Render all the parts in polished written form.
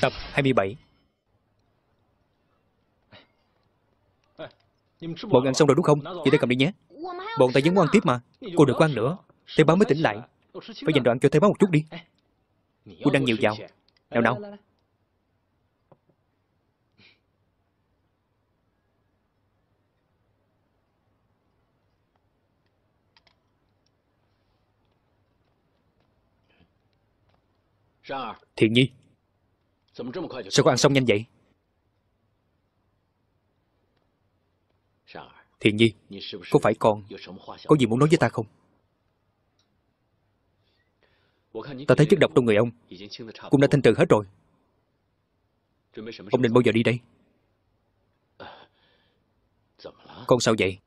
Tập 27. Bọn anh xong rồi đúng không? Vậy ta cầm đi nhé. Bọn ta vẫn muốn ăn tiếp mà. Cô đừng quan nữa. Thế Bá mới tỉnh lại. Phải dành đoạn cho Thế Bá một chút đi. Cô đang nhiều vào. Nào nào. Thiện Nhi, sao có ăn xong nhanh vậy? Thiện Nhi, có phải con có gì muốn nói với ta không? Ta thấy chất độc trong người ông cũng đã thanh trừ hết rồi. Ông định bao giờ đi đây? Con sao vậy?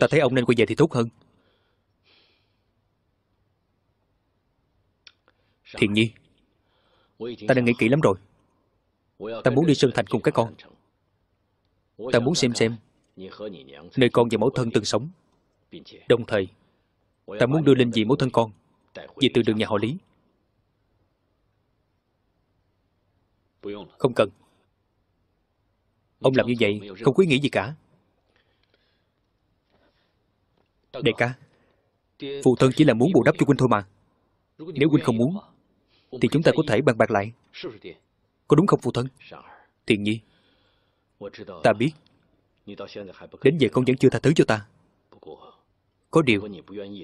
Ta thấy ông nên quay về thì tốt hơn. Thiện Nhi, ta đang nghĩ kỹ lắm rồi. Ta muốn đi Sơn Thành cùng các con. Ta muốn xem nơi con và mẫu thân từng sống. Đồng thời, ta muốn đưa linh dị mẫu thân con về từ đường nhà họ Lý. Không cần. Ông làm như vậy không có ý nghĩa gì cả. Đại ca, phụ thân chỉ là muốn bù đắp cho huynh thôi mà. Nếu huynh không muốn thì chúng ta có thể bàn bạc lại. Có đúng không phụ thân? Thiện Nhi, ta biết đến giờ con vẫn chưa tha thứ cho ta. Có điều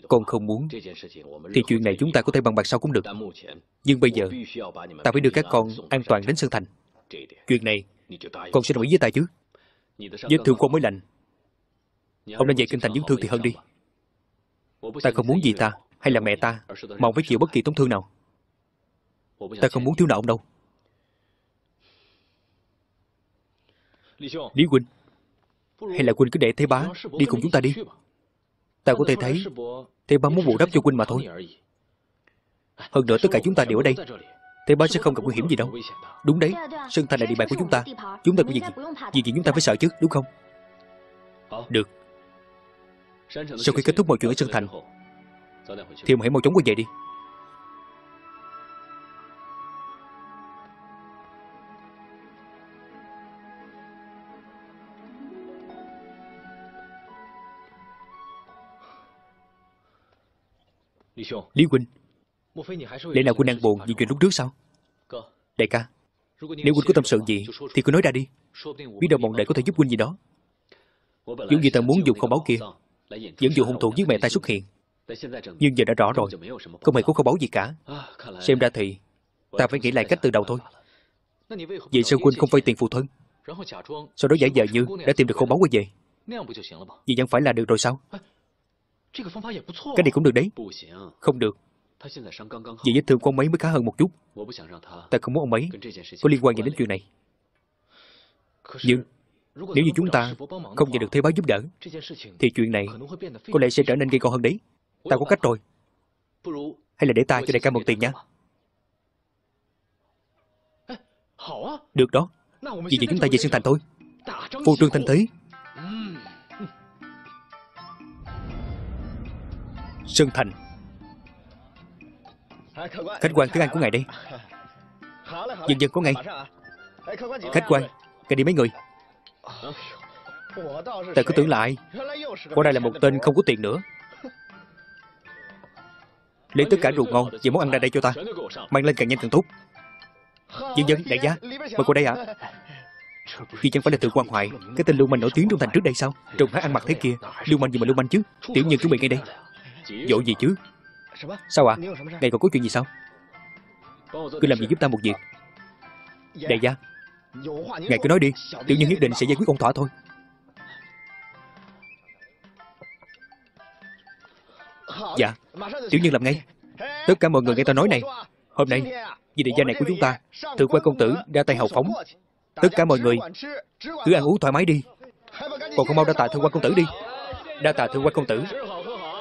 con không muốn thì chuyện này chúng ta có thể bàn bạc sau cũng được. Nhưng bây giờ ta phải đưa các con an toàn đến Sơn Thành. Chuyện này con sẽ đồng ý với ta chứ? Vết thương con mới lành. Ông nên dạy kinh thành dưỡng thương thì hơn đi. Ta không muốn gì ta hay là mẹ ta mà ông phải chịu bất kỳ tổn thương nào. Ta không muốn thiếu nợ ông đâu. Lý huynh, hay là huynh cứ để Thế Bá đi cùng chúng ta đi. Ta có thể thấy Thế Bá muốn bù đắp cho huynh mà thôi. Hơn nữa tất cả chúng ta đều ở đây, Thế Bá sẽ không gặp nguy hiểm gì đâu. Đúng đấy, Sơn Thành là địa bàn của chúng ta. Chúng ta có việc gì chúng ta phải sợ chứ, đúng không? Được. Sau khi kết thúc mọi chuyện ở Sơn Thành thì ông hãy mau chóng quay về đi. Lý huynh, lẽ nào huynh đang buồn vì chuyện lúc trước sao? Đại ca, nếu huynh có tâm sự gì thì cứ nói ra đi. Biết đâu bọn đệ có thể giúp huynh gì đó. Những gì ta muốn dùng kho báu kia, dẫn dụ hung thủ giết mẹ ta xuất hiện, nhưng giờ đã rõ rồi, không hề có kho báu gì cả. Xem ra thì ta phải nghĩ lại cách từ đầu thôi. Vậy sao huynh không vay tiền phụ thân, sau đó giả vờ như đã tìm được kho báu quay về? Vậy chẳng phải là được rồi sao? Cái này cũng được đấy. Không được. Vì vết thương của ông ấy mới khá hơn một chút. Ta không muốn ông ấy có liên quan gì đến chuyện này. Nhưng nếu như chúng ta không nhận được Thế Bá giúp đỡ thì chuyện này có lẽ sẽ trở nên gây go hơn đấy. Ta có cách rồi. Hay là để ta cho đại ca mượn tiền nha. Được đó. Vì vậy chúng ta về Sơn Thành thôi, phô trương thanh thế. Sơn Thành. Khách quan tiếng Anh của ngài đây. Dần dần có ngày. Khách quan, ngài đi mấy người? Ta cứ tưởng lại, qua đây là một tên không có tiền nữa. Lấy tất cả rượu ngon và món ăn ra đây cho ta, mang lên càng nhanh càng tốt. Dần dần, đại gia, mời qua đây ạ. Vì chẳng phải là Thượng Quan Hoại, cái tên lưu manh nổi tiếng trong thành trước đây sao? Trông hắn ăn mặc thế kia, lưu manh gì mà lưu manh chứ? Tiểu nhân chuẩn bị ngay đây. Dỗ gì chứ? Sao ạ? Ngài còn có chuyện gì sao? Cứ làm gì giúp ta một việc. Đại gia, ngài cứ nói đi. Tiểu nhân nhất định sẽ giải quyết ổn thỏa thôi. Dạ, tiểu nhân làm ngay. Tất cả mọi người nghe ta nói này, hôm nay vì đại gia này của chúng ta, Thượng Quan công tử ra tay hào phóng. Tất cả mọi người cứ ăn uống thoải mái đi. Còn không mau đa tạ Thượng Quan công tử đi. Đa tạ Thượng Quan công tử.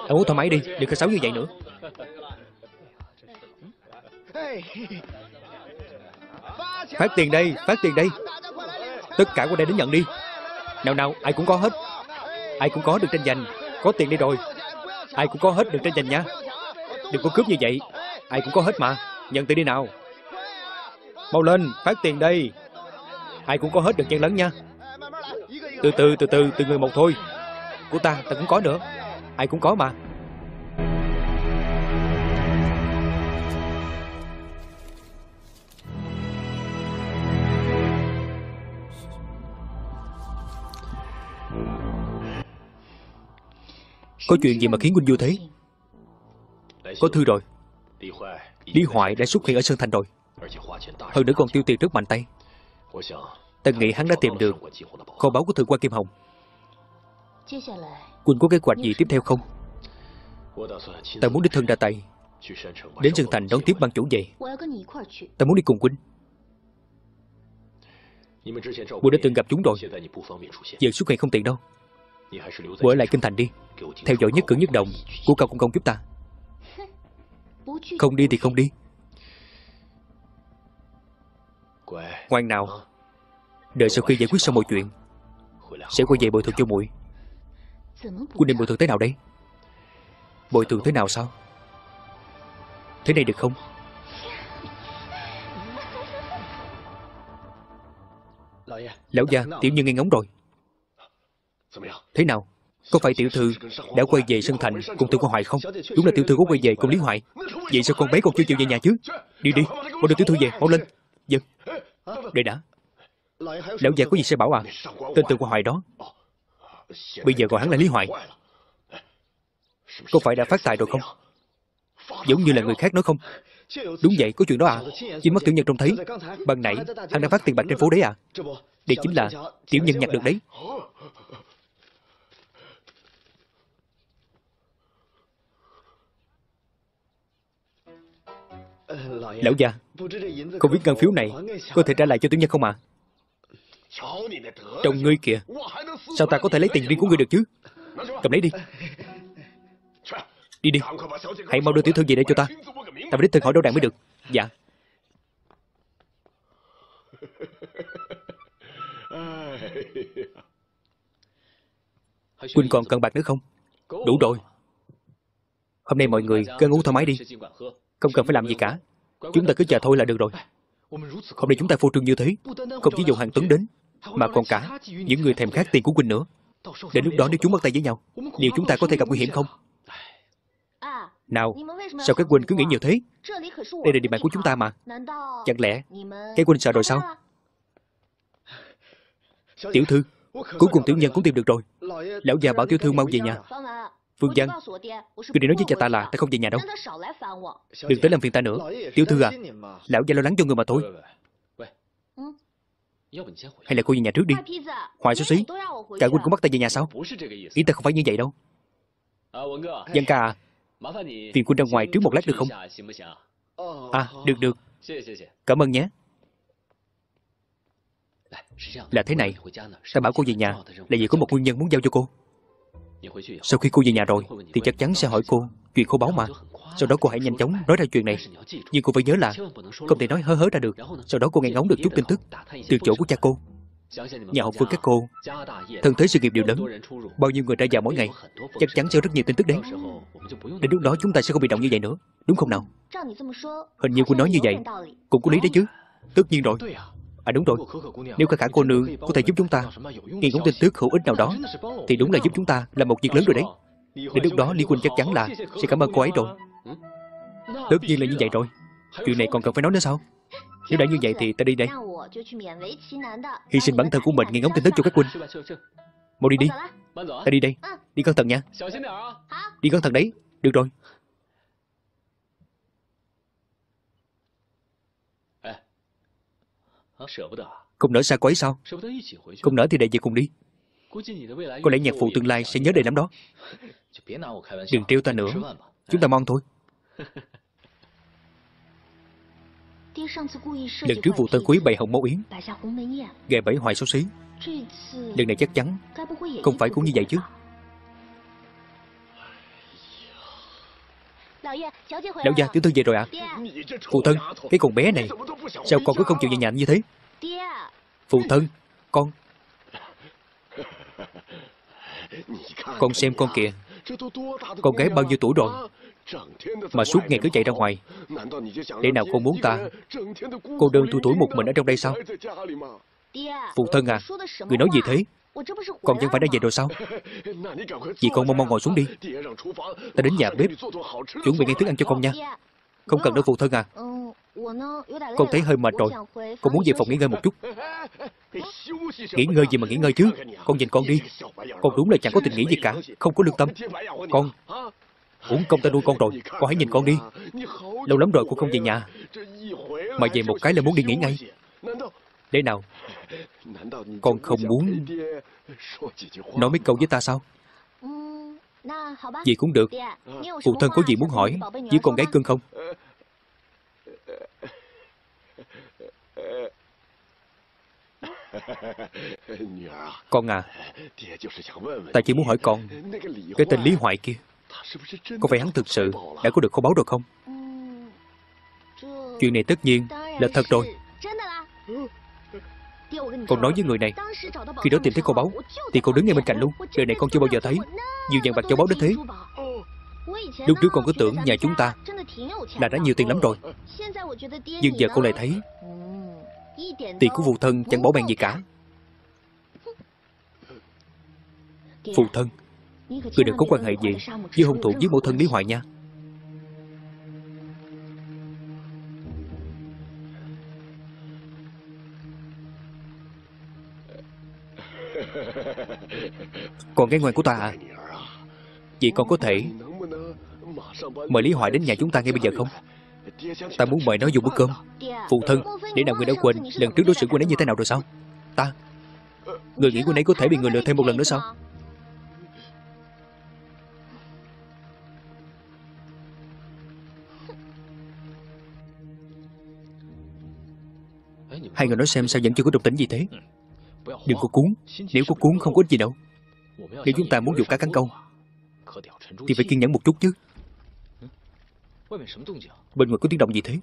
Ăn uống thoải mái đi, đừng có xấu như vậy nữa. Phát tiền đây, phát tiền đây. Tất cả qua đây đến nhận đi. Nào nào, ai cũng có hết. Ai cũng có, đừng tranh giành. Có tiền đây rồi. Ai cũng có hết, đừng tranh giành nha. Đừng có cướp như vậy. Ai cũng có hết mà. Nhận tiền đi nào. Mau lên, phát tiền đây. Ai cũng có hết được chen lấn nha. Từ từ, từng người một thôi. Của ta cũng có nữa. Ai cũng có mà. Có chuyện gì mà khiến huynh vui thế? Có thư rồi. Lý Hoài đã xuất hiện ở Sơn Thành rồi. Hơn nữa còn tiêu tiền rất mạnh tay. Ta nghĩ hắn đã tìm được kho báu của Thượng Quan Kim Hồng. Huynh có kế hoạch gì tiếp theo không? Ta muốn đích thân ra tay, đến Sơn Thành đón tiếp ban chủ về. Ta muốn đi cùng huynh. Huynh đã từng gặp chúng rồi, giờ xuất hiện không tiện đâu. Quay lại Kinh Thành đi, theo dõi nhất cử nhất động của Cao Công Công giúp ta. Không đi thì không đi. Ngoan nào. Đợi sau khi giải quyết xong mọi chuyện, sẽ quay về bồi thường cho muội. Quân định bồi thường thế nào đây? Bồi thường thế nào sao? Thế này được không? Lão gia, tiểu nhân nghe ngóng rồi. Thế nào? Có phải tiểu thư đã quay về Sơn Thành cùng Thượng Quan Hoài không? Đúng là tiểu thư có quay về cùng Lý Hoài. Vậy sao con bé còn chưa chịu về nhà chứ? Đi, mau đưa tiểu thư về, mau lên. Dân, đây đã. Lão già có gì sẽ bảo à? Tên Thượng Quan Hoài đó, bây giờ gọi hắn là Lý Hoài. Có phải đã phát tài rồi không? Giống như là người khác nói không? Đúng vậy, có chuyện đó à? Chính mắt tiểu nhân trông thấy. Ban nãy, hắn đã phát tiền bạc trên phố đấy à? Đây chính là tiểu nhân nhặt được đấy. Lão già, không biết ngân phiếu này có thể trả lại cho tiểu nhân không ạ? Trông ngươi kìa, sao ta có thể lấy tiền riêng của ngươi được chứ? Cầm lấy đi. Đi, hãy mau đưa tiểu thư về đây cho ta. Ta phải đích thân hỏi đâu đàn mới được. Dạ. Huynh còn cần bạc nữa không? Đủ rồi. Hôm nay mọi người cứ ăn uống thoải mái đi, không cần phải làm gì cả. Chúng ta cứ chờ thôi là được rồi. Hôm nay chúng ta phô trương như thế, không chỉ dùng Hàn Tuấn đến, mà còn cả những người thèm khát tiền của Quỳnh nữa. Đến lúc đó nếu chúng bắt tay với nhau, liệu chúng ta có thể gặp nguy hiểm không? Nào, sao các Quỳnh cứ nghĩ nhiều thế? Đây là địa bàn của chúng ta mà. Chẳng lẽ cái Quỳnh sợ rồi sao? Tiểu thư, cuối cùng tiểu nhân cũng tìm được rồi. Lão già bảo tiểu thư mau về nhà. Phương Văn, người đi nói với cha ta là ta không về nhà đâu. Đừng tới làm phiền ta nữa. Tiểu thư à, lão gia lo lắng cho người mà thôi. Hay là cô về nhà trước đi. Hoài xấu xí, cả huynh cũng bắt ta về nhà sao? Ý ta không phải như vậy đâu. Văn ca à, phiền huynh ra ngoài trước một lát được không? À, được. Cảm ơn nhé. Là thế này, ta bảo cô về nhà là vì có một nguyên nhân muốn giao cho cô. Sau khi cô về nhà rồi thì chắc chắn sẽ hỏi cô chuyện kho báu mà. Sau đó cô hãy nhanh chóng nói ra chuyện này, nhưng cô phải nhớ là không thể nói hớ hớ ra được. Sau đó cô nghe ngóng được chút tin tức từ chỗ của cha cô. Nhà họ Phương các cô thân thế sự nghiệp đều lớn, bao nhiêu người ra vào mỗi ngày, chắc chắn sẽ rất nhiều tin tức đấy. Đến lúc đó chúng ta sẽ không bị động như vậy nữa, đúng không nào? Hình như cô nói như vậy cũng có lý đấy chứ. Tất nhiên rồi. À đúng rồi, nếu Khả Khả cô nương có thể giúp chúng ta nghe ngóng tin tức hữu ích nào đó thì đúng là giúp chúng ta làm một việc lớn rồi đấy. Đến lúc đó Lý Quynh chắc chắn là sẽ cảm ơn cô ấy rồi. Tất nhiên là như vậy rồi. Chuyện này còn cần phải nói nữa sao? Nếu đã như vậy thì ta đi đây. Hy sinh bản thân của mình nghe ngóng tin tức cho các Quynh. Mau đi đi. Ta đi đây. Đi cẩn thận nha. Đi cẩn thận đấy. Được rồi. Không nỡ xa cô ấy sao? Không nỡ thì để về cùng đi. Có lẽ nhạc phụ tương lai sẽ nhớ đầy lắm đó. Đừng trêu ta nữa. Chúng ta mong thôi. Lần trước vụ tân quý bày hồng mẫu yến, gài bẫy Hoài xấu xí. Lần này chắc chắn không phải cũng như vậy chứ? Lão gia, tiểu thư về rồi ạ. À? Phụ thân, cái con bé này sao con cứ không chịu về nhà như thế? Phụ thân, con xem con kìa, Con gái bao nhiêu tuổi rồi mà suốt ngày cứ chạy ra ngoài, để nào con muốn ta cô đơn tui tuổi một mình ở trong đây sao? Phụ thân à, người nói gì thế? Con chẳng phải đã về rồi sao? Vậy con mau mau ngồi xuống đi, ta đến nhà bếp chuẩn bị ngay thức ăn cho con nha. Không cần đâu phụ thân à, con thấy hơi mệt rồi, con muốn về phòng nghỉ ngơi một chút. Nghỉ ngơi gì mà nghỉ ngơi chứ, con nhìn con đi, con đúng là chẳng có tình nghĩa gì cả, không có lương tâm. Con uổng công ta nuôi con rồi, con hãy nhìn con đi, lâu lắm rồi con không về nhà, mà về một cái là muốn đi nghỉ ngay. Để nào con không muốn nói mấy câu với ta sao? Gì cũng được. Phụ thân có gì muốn hỏi với con gái cưng không? Con à, ta chỉ muốn hỏi con, cái tên Lý Hoài kia, có phải hắn thực sự đã có được kho báu rồi không? Chuyện này tất nhiên là thật rồi. Con nói với người này, khi đó tìm thấy kho báu thì con đứng ngay bên cạnh luôn. Đời này con chưa bao giờ thấy nhiều vàng bạc châu báu đến thế. Lúc trước con cứ tưởng nhà chúng ta là đã nhiều tiền lắm rồi, nhưng giờ con lại thấy tiền của phụ thân chẳng bỏ bèn gì cả. Phụ thân, người đừng có quan hệ gì với hung thủ với mẫu thân Lý Hoài nha. Con gái ngoan của ta à, vậy con có thể mời Lý Hoài đến nhà chúng ta ngay bây giờ không? Ta muốn mời nó dùng bữa cơm. Phụ thân, để nào người đã quên lần trước đối xử của nó như thế nào rồi sao? Ta, người nghĩ của nấy có thể bị người lừa thêm một lần nữa sao? Hai người nói xem sao vẫn chưa có đồng tính gì thế? Đừng có cuốn, nếu có cuốn không có gì đâu. Nếu chúng ta muốn dùng cá cắn câu thì phải kiên nhẫn một chút chứ. Bên ngoài có tiếng động gì thế?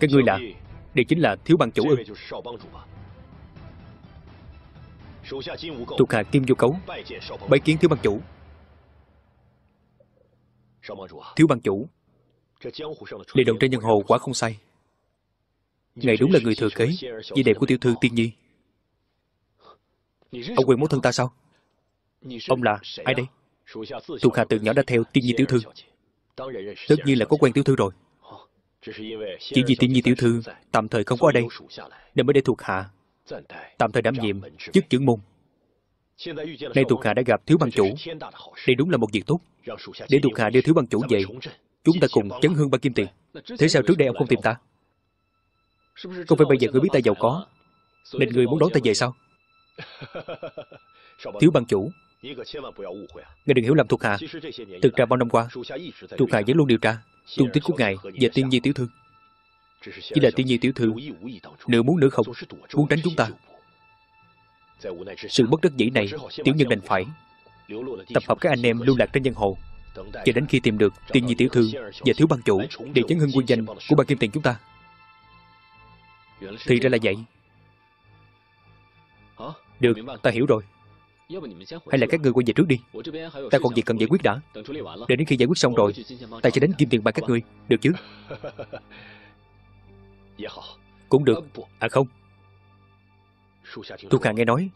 Các ngươi là, đây chính là thiếu bang chủ ư? Thuộc hạ Kim Vô Cấu bái kiến thiếu bang chủ. Thiếu bang chủ, lệ động trên nhân hồ quả không sai, ngài đúng là người thừa kế vẻ đẹp của tiểu thư Tiên Nhi. Ông quên mẫu thân ta sao? Ông là ai đây? Thuộc hạ từ nhỏ đã theo Tiên Nhi tiểu thư, tất nhiên là có quen tiểu thư rồi. Chỉ vì Tiên Nhi tiểu thư tạm thời không có ở đây nên mới để thuộc hạ tạm thời đảm nhiệm chức trưởng môn. Nay thuộc hạ đã gặp thiếu bang chủ, đây đúng là một việc tốt. Để thuộc hạ đưa thiếu bang chủ về, chúng ta cùng chấn hương bang Kim Tiền. Thế sao trước đây ông không tìm ta? Không phải bây giờ ngươi biết ta giàu có nên ngươi muốn đón ta về sao? Thiếu bang chủ, ngươi đừng hiểu lầm thuộc hạ. Thực ra bao năm qua, thuộc hạ vẫn luôn điều tra tung tích của ngài về Tiên Nhi tiểu thư. Chỉ là Tiên Nhi tiểu thư nửa muốn nửa không, muốn tránh chúng ta. Sự bất đắc dĩ này, tiểu nhân đành phải tập hợp các anh em lưu lạc trên giang hồ, cho đến khi tìm được Tiên Nhi tiểu thư và thiếu bang chủ để chấn hưng quân danh của bang Kim Tiền chúng ta. Thì ra là vậy. Được, ta hiểu rồi. Hay là các ngươi quay về trước đi, ta còn việc cần giải quyết đã. Để đến khi giải quyết xong rồi, ta sẽ đến Kim Tiền bang các ngươi, được chứ? Cũng được, à không. Thuộc hạ nghe nói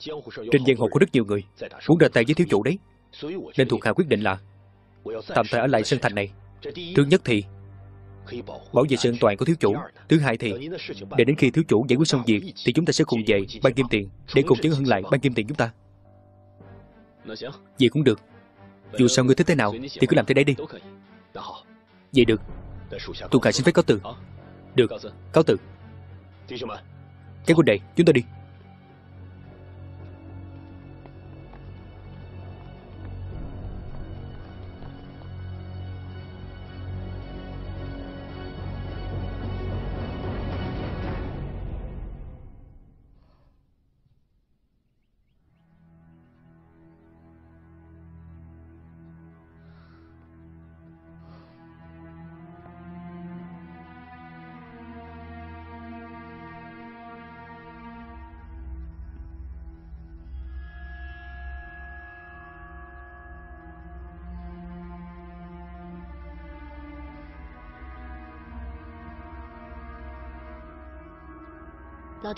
trên giang hồ có rất nhiều người muốn ra tay với thiếu chủ đấy, nên thuộc hạ quyết định là tạm thời ở lại Sơn Thành này. Thứ nhất thì bảo vệ sự an toàn của thiếu chủ, thứ hai thì để đến khi thiếu chủ giải quyết xong việc thì chúng ta sẽ cùng về bang Kim Tiền để cùng chấn hưng lại bang Kim Tiền chúng ta. Vậy cũng được, dù sao ngươi thích thế nào thì cứ làm thế đấy đi. Vậy được, thuộc hạ xin phép cáo từ. Được, cáo từ. Các huynh đệ, chúng ta đi.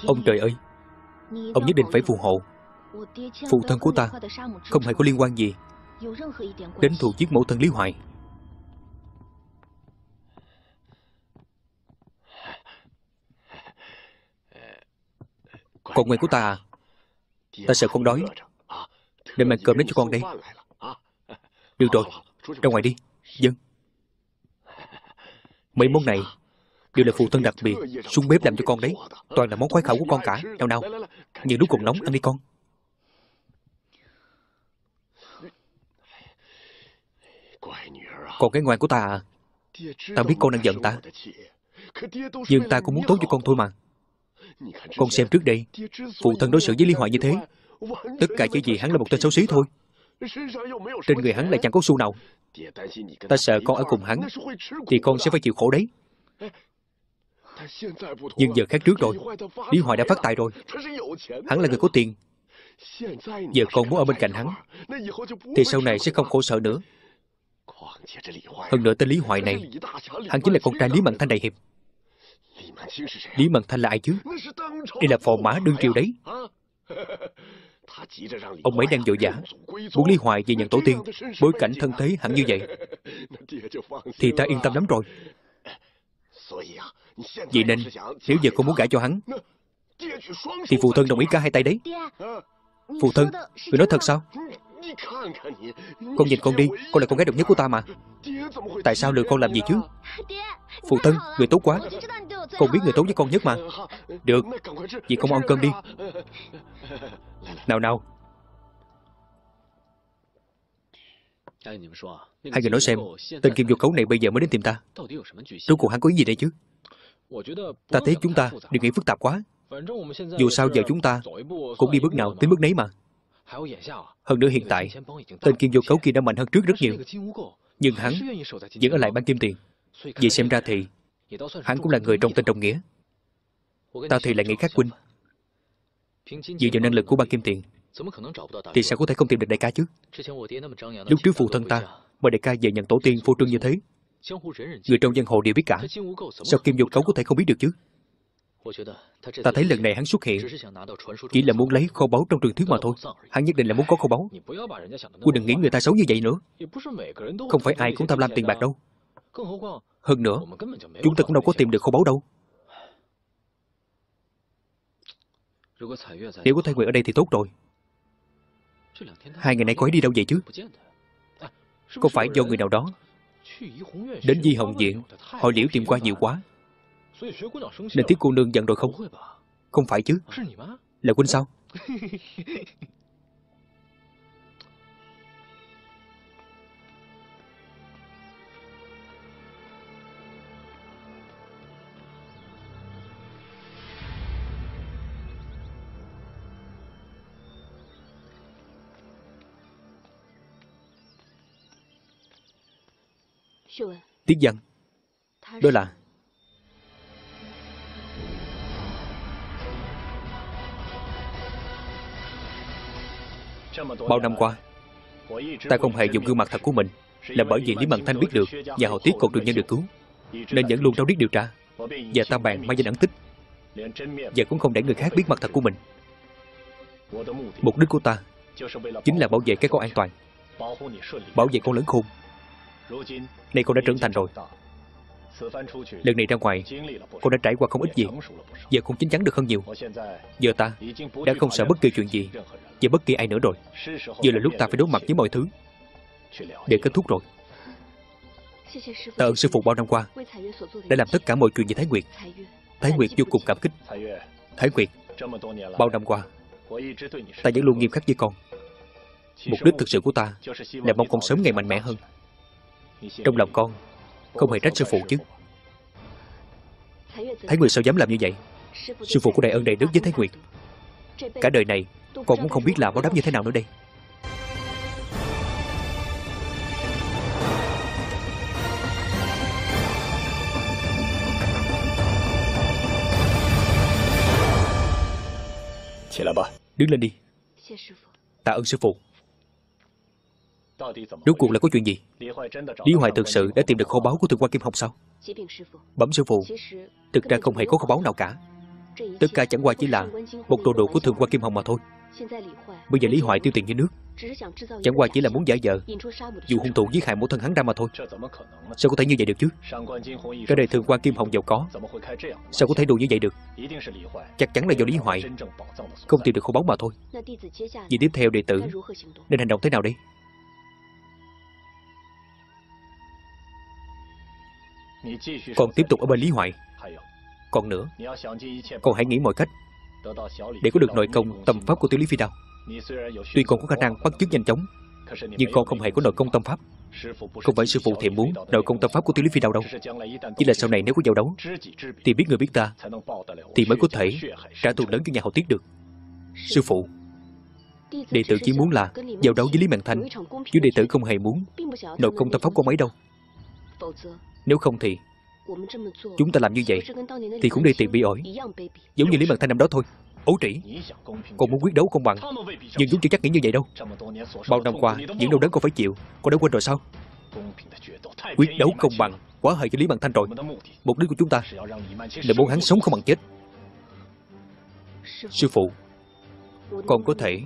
Ông trời ơi, ông nhất định phải phù hộ. Phụ thân của ta không hề có liên quan gì đến thù giết mẫu thân Lý Hoài. Con ngoan của ta à? Ta sợ không đói, nên mang cơm đến cho con đây. Được rồi, ra ngoài đi. Dân. Mấy món này đều là phụ thân đặc biệt xuống bếp làm cho con đấy. Toàn là món khoái khẩu của con cả. Nào nào, những lúc còn nóng ăn đi con. Con cái ngoan của ta à? Ta biết con đang giận ta, nhưng ta cũng muốn tốt cho con thôi mà. Con xem trước đây, phụ thân đối xử với Lý Hoài như thế, tất cả chỉ vì hắn là một tên xấu xí thôi. Trên người hắn lại chẳng có xu nào. Ta sợ con ở cùng hắn thì con sẽ phải chịu khổ đấy. Nhưng giờ khác trước rồi, Lý Hoài đã phát tài rồi. Hắn là người có tiền. Giờ con muốn ở bên cạnh hắn thì sau này sẽ không khổ sở nữa. Hơn nữa tên Lý Hoài này, hắn chính là con trai Lý Mạn Thanh đại hiệp. Lý Mạn Thanh là ai chứ? Đây là phò mã đương triều đấy. Ông ấy đang vội vã muốn Lý Hoài về nhận tổ tiên, bối cảnh thân thế hẳn như vậy thì ta yên tâm lắm rồi. Vậy nên nếu giờ con muốn gả cho hắn thì phụ thân đồng ý cả hai tay đấy. Phụ thân, người nói thật sao? Con nhìn con đi, con là con gái độc nhất của ta mà. Tại sao lừa con làm gì chứ? Phụ thân, người tốt quá. Con biết người tốt với con nhất mà. Được, vậy con ăn cơm đi. Nào nào, hai người nói xem, tên Kim Vô Cấu này bây giờ mới đến tìm ta, rốt cuộc hắn có ý gì đây chứ? Ta thấy chúng ta đừng nghĩ phức tạp quá. Dù sao giờ chúng ta cũng đi bước nào tới bước nấy mà. Hơn nữa hiện tại, tên Kim Vô Cấu kia đã mạnh hơn trước rất nhiều, nhưng hắn vẫn ở lại Bang Kim Tiền. Vì xem ra thì hắn cũng là người trong tên trong nghĩa. Ta thì lại nghĩ khác huynh. Dựa vào năng lực của Bang Kim Tiền thì sao có thể không tìm được đại ca chứ? Lúc trước phụ thân ta mời đại ca về nhận tổ tiên phô trương như thế, người trong giang hồ đều biết cả. Sao Kim Vô Cấu có thể không biết được chứ? Ta thấy lần này hắn xuất hiện chỉ là muốn lấy kho báu trong truyền thuyết mà thôi. Hắn nhất định là muốn có kho báu. Cô đừng nghĩ người ta xấu như vậy nữa. Không phải ai cũng tham lam tiền bạc đâu. Hơn nữa, chúng ta cũng đâu có tìm được kho báu đâu. Nếu có Thái Nguyệt ở đây thì tốt rồi. Hai ngày nay cô ấy đi đâu vậy chứ? Có phải do người nào đó đến Di Hồng Viện hội Liễu tìm qua nhiều quá nên Thiết cô nương giận rồi không? Không phải chứ? Là Quynh sao? Tiết Văn, đó là bao năm qua ta không hề dùng gương mặt thật của mình, là bởi vì Lý Mạn Thanh biết được và họ Tiết còn được nhân được cứu, nên vẫn luôn ráo riết điều tra và ta bàn mai danh ẩn tích, và cũng không để người khác biết mặt thật của mình. Mục đích của ta chính là bảo vệ các con an toàn, bảo vệ con lớn khôn. Nay con đã trưởng thành rồi. Lần này ra ngoài, con đã trải qua không ít việc, giờ cũng chín chắn được hơn nhiều. Giờ ta đã không sợ bất kỳ chuyện gì và bất kỳ ai nữa rồi. Giờ là lúc ta phải đối mặt với mọi thứ để kết thúc rồi. Ta ơn sư phụ bao năm qua đã làm tất cả mọi chuyện vì Thái Nguyệt. Thái Nguyệt vô cùng cảm kích. Thái Nguyệt, bao năm qua ta vẫn luôn nghiêm khắc với con. Mục đích thực sự của ta là mong con sớm ngày mạnh mẽ hơn. Trong lòng con không hề trách sư phụ chứ. Thái Nguyệt sao dám làm như vậy? Sư phụ có đại ân đại đức với Thái Nguyệt, cả đời này con cũng không biết làm báo đáp như thế nào nữa đây. Đứng lên đi. Tạ ơn sư phụ. Rốt cuộc là có chuyện gì? Lý Hoài thực sự đã tìm được kho báu của Thượng Quan Kim Hồng sao? Bẩm sư phụ, thực ra không hề có kho báu nào cả. tất cả chẳng qua chỉ là một đồ đồ của Thượng Quan Kim Hồng mà thôi. Bây giờ Lý Hoài tiêu tiền như nước, chẳng qua chỉ là muốn giả vờ dù hung thủ giết hại mẫu thân hắn ra mà thôi. Sao có thể như vậy được chứ? Cái đời Thượng Quan Kim Hồng giàu có, sao có thể đùa như vậy được? Chắc chắn là do Lý Hoài không tìm được kho báu mà thôi. Vì tiếp theo đệ tử nên hành động thế nào đây? Còn tiếp tục ở bên Lý Hoài. Còn nữa, con hãy nghĩ mọi cách để có được nội công tâm pháp của Tiểu Lý Phi Đao. Tuy con có khả năng bắt chước nhanh chóng, nhưng con không hề có nội công tâm pháp. Không phải sư phụ Thiện muốn nội công tâm pháp của Tiểu Lý Phi Đao đâu, chỉ là sau này nếu có giao đấu thì biết người biết ta, thì mới có thể trả thù lớn cho nhà họ Tiết được. Sư phụ, đệ tử chỉ muốn là giao đấu với Lý Mạn Thanh, chứ đệ tử không hề muốn nội công tâm pháp con mấy đâu. Nếu không thì chúng ta làm như vậy thì cũng đi tiền bị ổi, giống như Lý Mạn Thanh năm đó thôi. Ấu trĩ, con muốn quyết đấu công bằng, nhưng chúng chưa chắc nghĩ như vậy đâu. Bao năm qua những đau đớn con phải chịu, con đã quên rồi sao? Quyết đấu công bằng quá hời cho Lý Mạn Thanh rồi. Mục đích của chúng ta là muốn hắn sống không bằng chết. Sư phụ, con có thể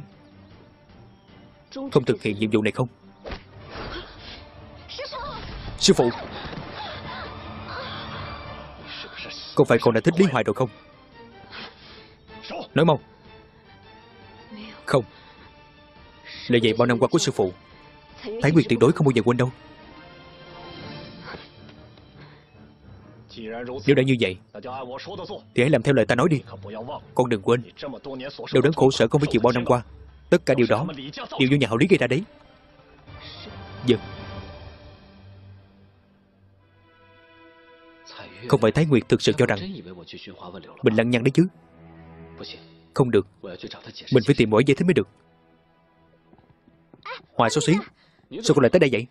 không thực hiện nhiệm vụ này không? Sư phụ, có phải con đã thích Lý Hoài rồi không? Nói mau. Không. Lời dạy bao năm qua của sư phụ Thái Nguyệt tuyệt đối không bao giờ quên đâu. Nếu đã như vậy thì hãy làm theo lời ta nói đi. Con đừng quên đau đớn khổ sở không phải chịu bao năm qua. Tất cả điều đó đều do nhà họ Lý gây ra đấy. Dừng. Không phải Thái Nguyệt thực sự cho rằng mình lăng nhăng đấy chứ? Không được, mình phải tìm mọi giải thích mới được. Hoài xấu xí, sao cô lại tới đây vậy?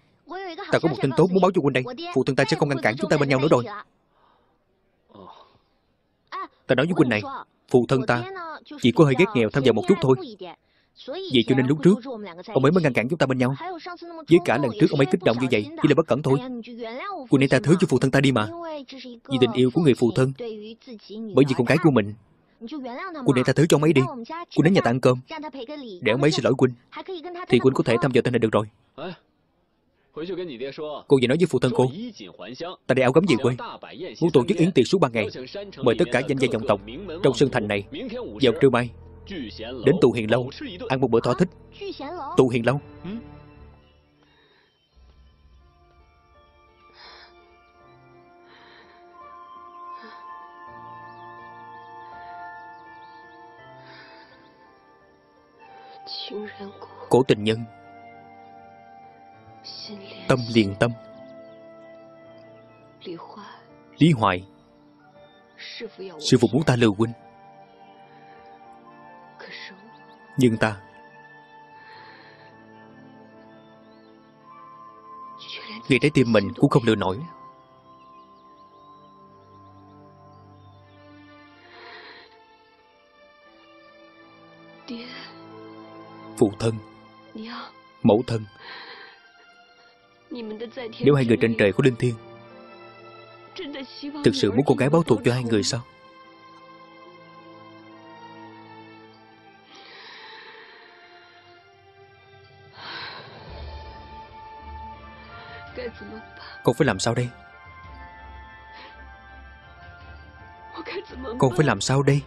Ta có một tin tốt muốn báo cho huynh đây. Phụ thân ta sẽ không ngăn cản chúng ta bên nhau nữa rồi. Ta nói với huynh này, phụ thân ta chỉ có hơi ghét nghèo tham gia một chút thôi. Vậy cho nên lúc trước ông ấy mới ngăn cản chúng ta bên nhau. Với cả lần trước ông ấy kích động như vậy chỉ là bất cẩn thôi. Cô nên ta thứ cho phụ thân ta đi mà. Vì tình yêu của người phụ thân bởi vì con gái của mình, cô nên ta thứ cho ông ấy đi. Cô đến nhà ta ăn cơm để ông ấy xin lỗi Quynh, thì Quynh có thể thăm dò tên này được rồi. Cô về nói với phụ thân cô, ta để áo gấm về quê, muốn tổ chức yến tiệc suốt 3 ngày, mời tất cả danh gia dòng tộc trong Sơn Thành này vào trưa mai đến Tụ Hiền Lâu ăn một bữa thỏa thích. Tụ Hiền Lâu? Cổ tình nhân, tâm liền tâm. Lý Hoài, sư phụ muốn ta lừa huynh, nhưng ta ngay trái tim mình cũng không lừa nổi. Phụ thân, mẫu thân, nếu hai người trên trời của linh thiêng thực sự muốn con gái báo thù cho hai người sao? Con phải làm sao đây? Con phải làm sao đây?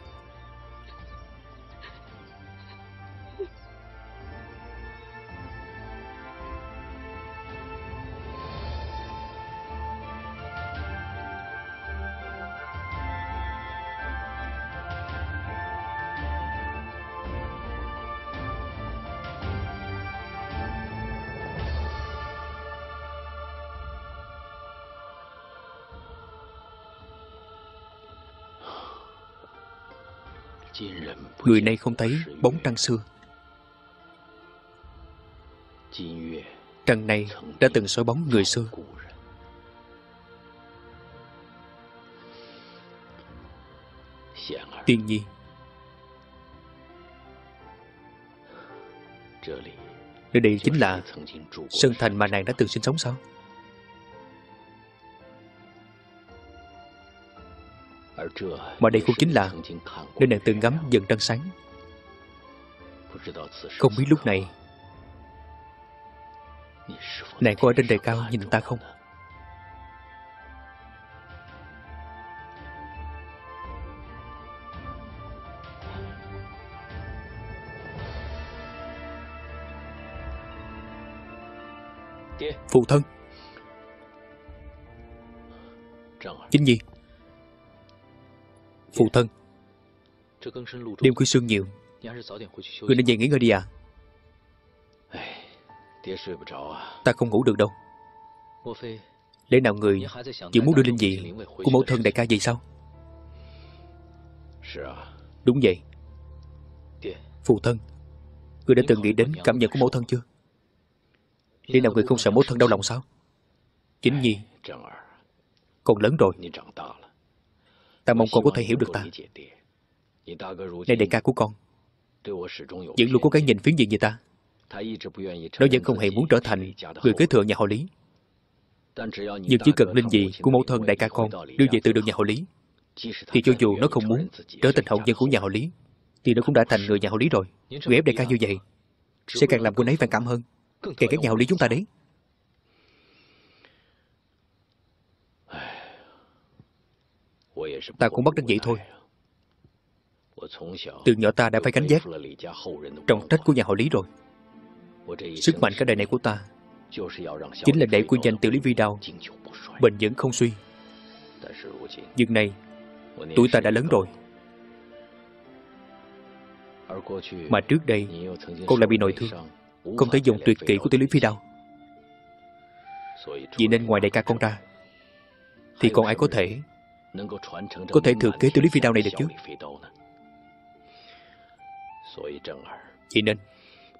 Người nay không thấy bóng trăng xưa, trăng này đã từng soi bóng người xưa. Tiên Nhi, nơi đây chính là Sơn Thành mà nàng đã từng sinh sống sao? mà đây cũng chính là nơi nàng từng ngắm dần trăng sáng. Không biết lúc này nàng có ở trên trời cao nhìn ta không? Phụ thân. Chính Nhi. Phụ thân, đêm khuya sương nhiều, ngươi nên về nghỉ ngơi đi à. Ta không ngủ được đâu. Lẽ nào người chỉ muốn đưa linh vị của mẫu thân đại ca vậy sao? Đúng vậy. Phụ thân, người đã từng nghĩ đến cảm nhận của mẫu thân chưa? Lẽ nào người không sợ mẫu thân đau lòng sao? Chính Nhi, con lớn rồi, ta mong con có thể hiểu được ta. Này đại ca của con vẫn luôn có cái nhìn phiến diện như ta. Nó vẫn không hề muốn trở thành người kế thừa nhà họ Lý. Nhưng chỉ cần linh vị của mẫu thân đại ca con đưa về từ đường nhà họ Lý, thì cho dù nó không muốn trở thành hậu nhân của nhà họ Lý, thì nó cũng đã thành người nhà họ Lý rồi. Người ép đại ca như vậy sẽ càng làm cô nấy phản cảm hơn, kể các nhà họ Lý chúng ta đấy. Ta cũng bất đắc dĩ thôi. Từ nhỏ ta đã phải cảnh giác trọng trách của nhà họ Lý rồi. Sức mạnh cả đời này của ta chính là để quy danh Tiểu Lý Phi Đao bền vững không suy. Nhưng này tuổi ta đã lớn rồi, mà trước đây con lại bị nội thương, không thể dùng tuyệt kỹ của Tiểu Lý Phi Đao. Vì nên ngoài đại ca con ra thì còn ai có thể thừa kế Tiểu Lý Phi Đao này được chứ? Vậy nên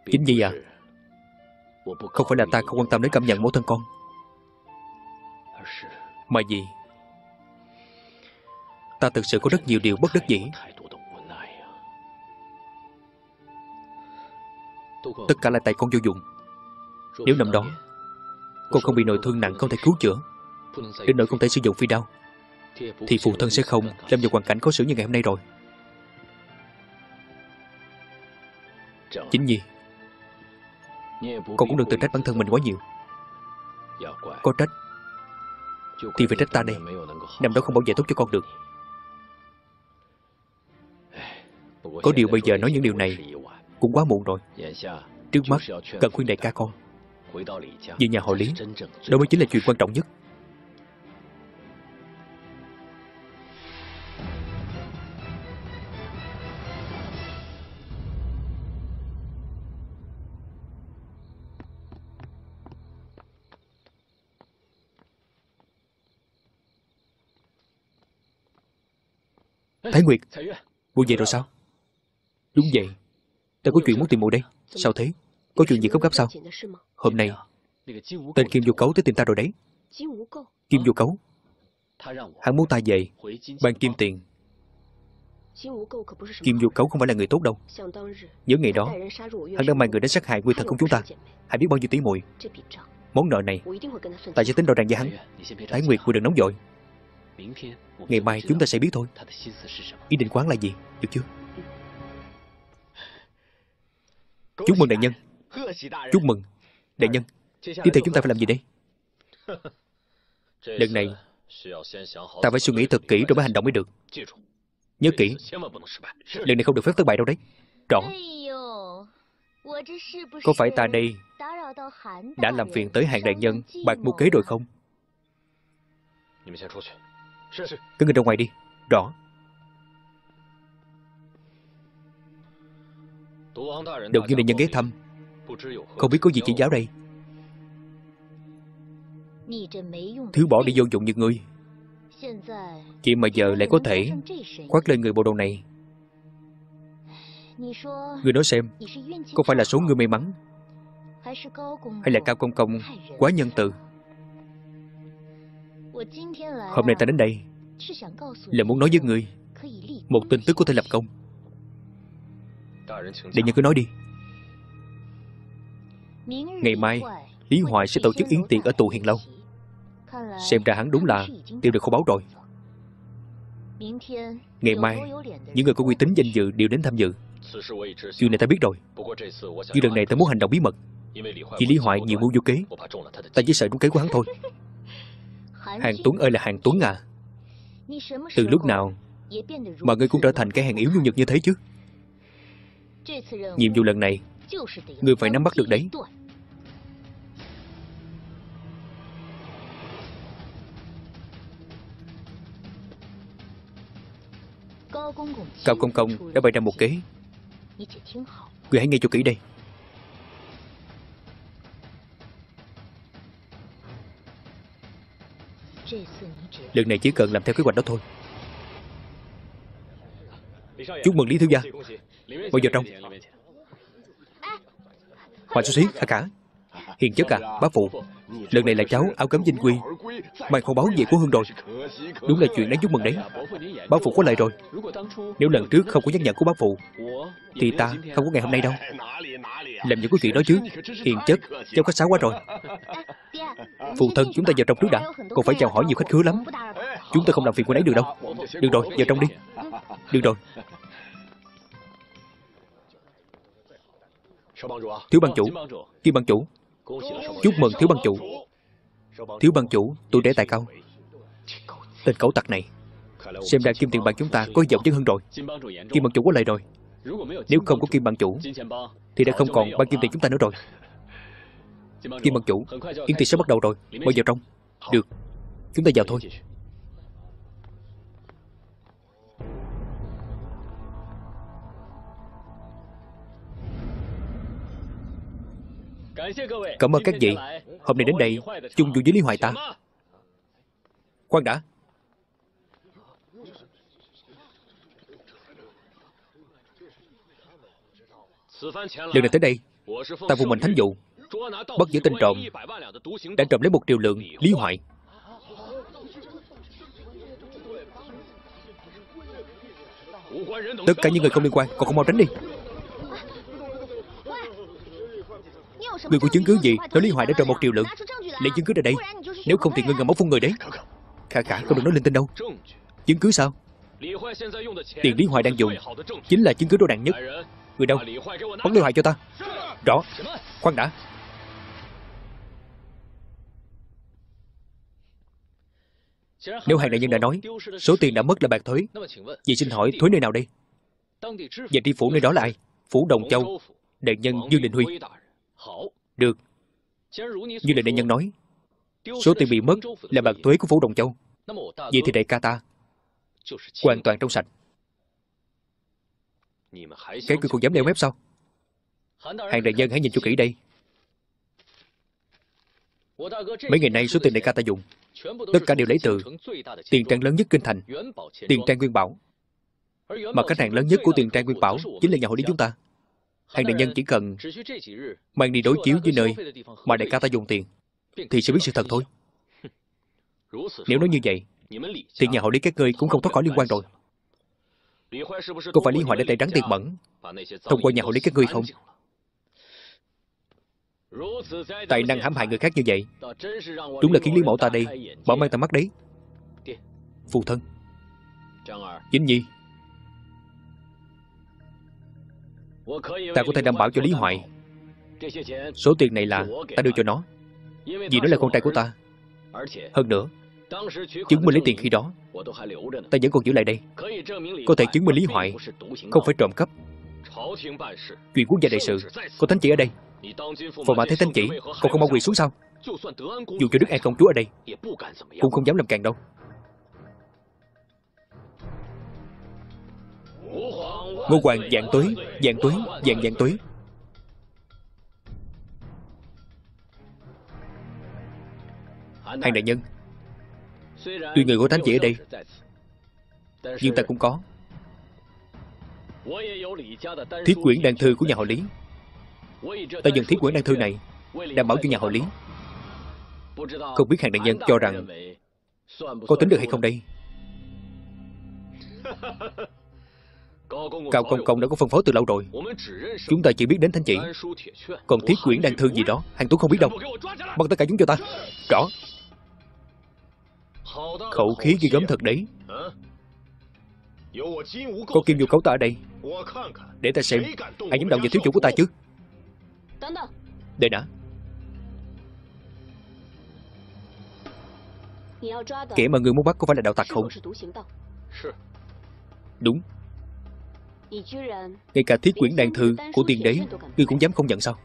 Chính Nhi à, không phải là ta không quan tâm đến cảm nhận mẫu thân con, mà vì ta thực sự có rất nhiều điều bất đắc dĩ. Tất cả là tại con vô dụng. Nếu năm đó con không bị nội thương nặng không thể cứu chữa, đến nỗi không thể sử dụng phi đao, thì phụ thân sẽ không lâm vào hoàn cảnh khó xử như ngày hôm nay rồi. Chính Nhi, con cũng đừng tự trách bản thân mình quá nhiều. Có trách thì phải trách ta đây, năm đó không bảo vệ tốt cho con được. Có điều bây giờ nói những điều này cũng quá muộn rồi. Trước mắt cần khuyên đại ca con về nhà họ Lý, đó mới chính là chuyện quan trọng nhất. Thái Nguyệt, mụ về rồi sao? Đúng vậy, ta có chuyện muốn tìm mụ đây. Sao thế? Có chuyện gì gấp gáp sao? Hôm nay tên Kim Vô Cấu tới tìm ta rồi đấy. Kim Vô Cấu? Hắn muốn ta về Bang Kim Tiền. Kim Vô Cấu không phải là người tốt đâu. Nhớ ngày đó hắn đã mang người đến sát hại Nguyệt Thần Cung chúng ta. Hãy biết bao nhiêu tỷ muội. Món nợ này ta sẽ tính rõ ràng với hắn. Thái Nguyệt, mụ đừng nóng vội. Ngày mai chúng ta sẽ biết thôi. Ý định quán là gì, được chưa? Chúc mừng đại nhân. Chúc mừng đại nhân. Tiếp theo chúng ta phải làm gì đây? Lần này ta phải suy nghĩ thật kỹ rồi mới hành động mới được. Nhớ kỹ, lần này không được phép thất bại đâu đấy. Rõ. Có phải ta đây đã làm phiền tới Hàn đại nhân bạc mưu kế rồi không? Cứ người ra ngoài đi. Rõ. Đột nhiên đại nhân ghé thăm, không biết có gì chỉ giáo đây. Thứ bỏ đi vô dụng như ngươi, chị mà giờ lại có thể khoác lên người bộ đồ này. Ngươi nói xem, có phải là số người may mắn, hay là Cao Công Công quá nhân từ? Hôm nay ta đến đây là muốn nói với ngươi một tin tức có thể lập công. Đại nhân cứ nói đi. Ngày mai Lý Hoài sẽ tổ chức yến tiệc ở Tụ Hiền Lâu. Xem ra hắn đúng là tiêu được kho báu rồi. Ngày mai, những người có uy tín danh dự đều đến tham dự. Chuyện này ta biết rồi. Nhưng lần này ta muốn hành động bí mật. Vì Lý Hoài nhiều mưu vô kế, ta chỉ sợ trúng kế của hắn thôi. Hàn Tuấn ơi là Hàn Tuấn à, từ lúc nào mà ngươi cũng trở thành cái hàng yếu nhu nhược như thế chứ? Nhiệm vụ lần này ngươi phải nắm bắt được đấy. Cao Công Công đã bày ra một kế, ngươi hãy nghe cho kỹ đây. Lần này chỉ cần làm theo kế hoạch đó thôi. Chúc mừng Lý Thiếu Gia. Bao giờ trong? Hoàng Sư Sĩ, Khả Khả, Hiền Chất à, bá phụ, lần này là cháu áo cấm dinh quy, mày không báo về của Hương rồi. Đúng là chuyện đáng chúc mừng đấy. Bá phụ có lời rồi. Nếu lần trước không có nhắc nhở của bá phụ thì ta không có ngày hôm nay đâu. Làm những cái chuyện đó chứ. Hiền Chất, cháu khách sáo quá rồi. Phụ thân, chúng ta vào trong trước đã, còn phải chào hỏi nhiều khách khứa lắm. Chúng ta không làm phiền cô ấy được đâu. Được rồi, vào trong đi. Được rồi. Thiếu bang chủ, Kim bang chủ, chúc mừng thiếu bang chủ. Thiếu bang chủ, tôi để tài cao. Tên cẩu tặc này, xem ra Kim Tiền Bang chúng ta có giọng chứ hơn rồi. Kim bang chủ có lời rồi. Nếu không có Kim bang chủ thì đã không còn Bang Kim Tiền chúng ta nữa rồi. Kim bang chủ, yến tiệc sẽ bắt đầu rồi. Bây giờ trong. Được, chúng ta vào thôi. Cảm ơn các vị hôm nay đến đây chung vui với Lý Hoài ta. Khoan đã, lần này tới đây ta vùng mình thánh vụ, bắt giữ tên trộm đã trộm lấy 1 triệu lượng Lý Hoài. Tất cả những người không liên quan, còn không mau tránh đi. Người có chứng cứ gì nói Lý Hoài đã trộm 1 triệu lượng? Lấy chứng cứ ra đây, nếu không thì ngươi ngậm máu phun người đấy. Khả Khả, không được nói linh tinh đâu. Chứng cứ sao? Tiền Lý Hoài đang dùng chính là chứng cứ rõ ràng nhất. Người đâu? Bắn Lý Hoài cho ta. Rõ. Khoan đã, nếu hàng đại nhân đã nói số tiền đã mất là bạc thuế, vậy xin hỏi thuế nơi nào đây? Và tri phủ nơi đó là ai? Phủ Đồng Châu, đại nhân Dương Linh Huy. Được, như lời đại nhân nói, số tiền bị mất là bạc thuế của Phố Đồng Châu. Vậy thì đại ca ta hoàn toàn trong sạch. Cái cười còn dám leo mép sao? Hàng đại nhân hãy nhìn cho kỹ đây. Mấy ngày nay số tiền đại ca ta dùng tất cả đều lấy từ tiền trang lớn nhất kinh thành, tiền trang Nguyên Bảo. Mà khách hàng lớn nhất của tiền trang Nguyên Bảo chính là nhà hội lý chúng ta. Hàng đại nhân chỉ cần mang đi đối chiếu với nơi mà đại ca ta dùng tiền thì sẽ biết sự thật thôi. Nếu nói như vậy thì nhà hội lý các ngươi cũng không thoát khỏi liên quan rồi. Có phải Lý Hoài để tay trắng tiền bẩn thông qua nhà hội lý các ngươi không? Tài năng hãm hại người khác như vậy, đúng là khiến Lý Mẫu ta đây bỏ mang tầm mắt đấy. Phụ thân, Chính Nhi, ta có thể đảm bảo cho Lý Hoài số tiền này là ta đưa cho nó, vì nó là con trai của ta. Hơn nữa, chứng minh lấy tiền khi đó ta vẫn còn giữ lại đây, có thể chứng minh Lý Hoài không phải trộm cắp. Chuyện quốc gia đại sự có thánh chỉ ở đây, phò mã thấy thánh chỉ còn không mau quỳ xuống sao? Dù cho Đức An công chúa ở đây cũng không dám làm càng đâu. Ngô Hoàng vạn tuế, vạn tuế, vạn vạn tuế. Hàng đại nhân, tuy người của thánh chỉ ở đây nhưng ta cũng có thiết quyển đan thư của nhà hội lý. Ta dùng thiết quyển đan thư này đảm bảo cho nhà hội lý. Không biết hàng đại nhân cho rằng có tính được hay không đây? Cao Công Công đã có phân phối từ lâu rồi. Chúng ta chỉ biết đến thánh chỉ, còn thiết quyển đan thư gì đó Hàn Tuấn không biết đâu. Bắt tất cả chúng cho ta. Rõ. Khẩu khí ghi gớm thật đấy. Có Kim Vô Cấu ta ở đây, để ta xem ai dám động về thiếu chủ của ta chứ. Đợi đã, kẻ mà người muốn bắt có phải là đạo tặc không? Đúng. Ngay cả thiết quyển đàn thư của tiền đế ngươi cũng dám không nhận sao?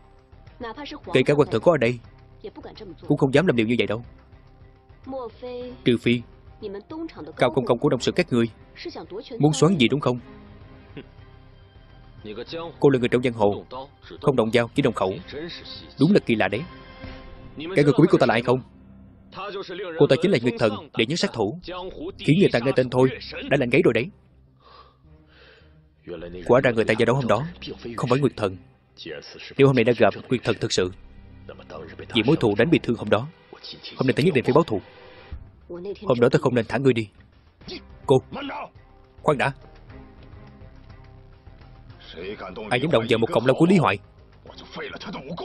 Kể cả hoàng thượng có ở đây cũng không dám làm điều như vậy đâu. Trừ phi Cao Công Công của Đông Sở các ngươi muốn xoắn gì đúng không? Cô là người trong giang hồ, không động dao chỉ đồng khẩu, đúng là kỳ lạ đấy. Các người có biết cô ta là ai không? Cô ta chính là Nguyệt Thần đệ nhất sát thủ, khiến người ta nghe tên thôi đã lạnh gáy rồi đấy. Quả ra người ta giao đấu hôm đó không phải Nguyệt Thần. Nếu hôm nay đã gặp Nguyệt Thần thực sự, vì mối thù đánh bị thương hôm đó, hôm nay ta nhất định phải báo thù. Hôm đó tôi không nên thả ngươi đi. Cô, khoan đã. Ai dám động vào một cộng lao của Lý Hoài,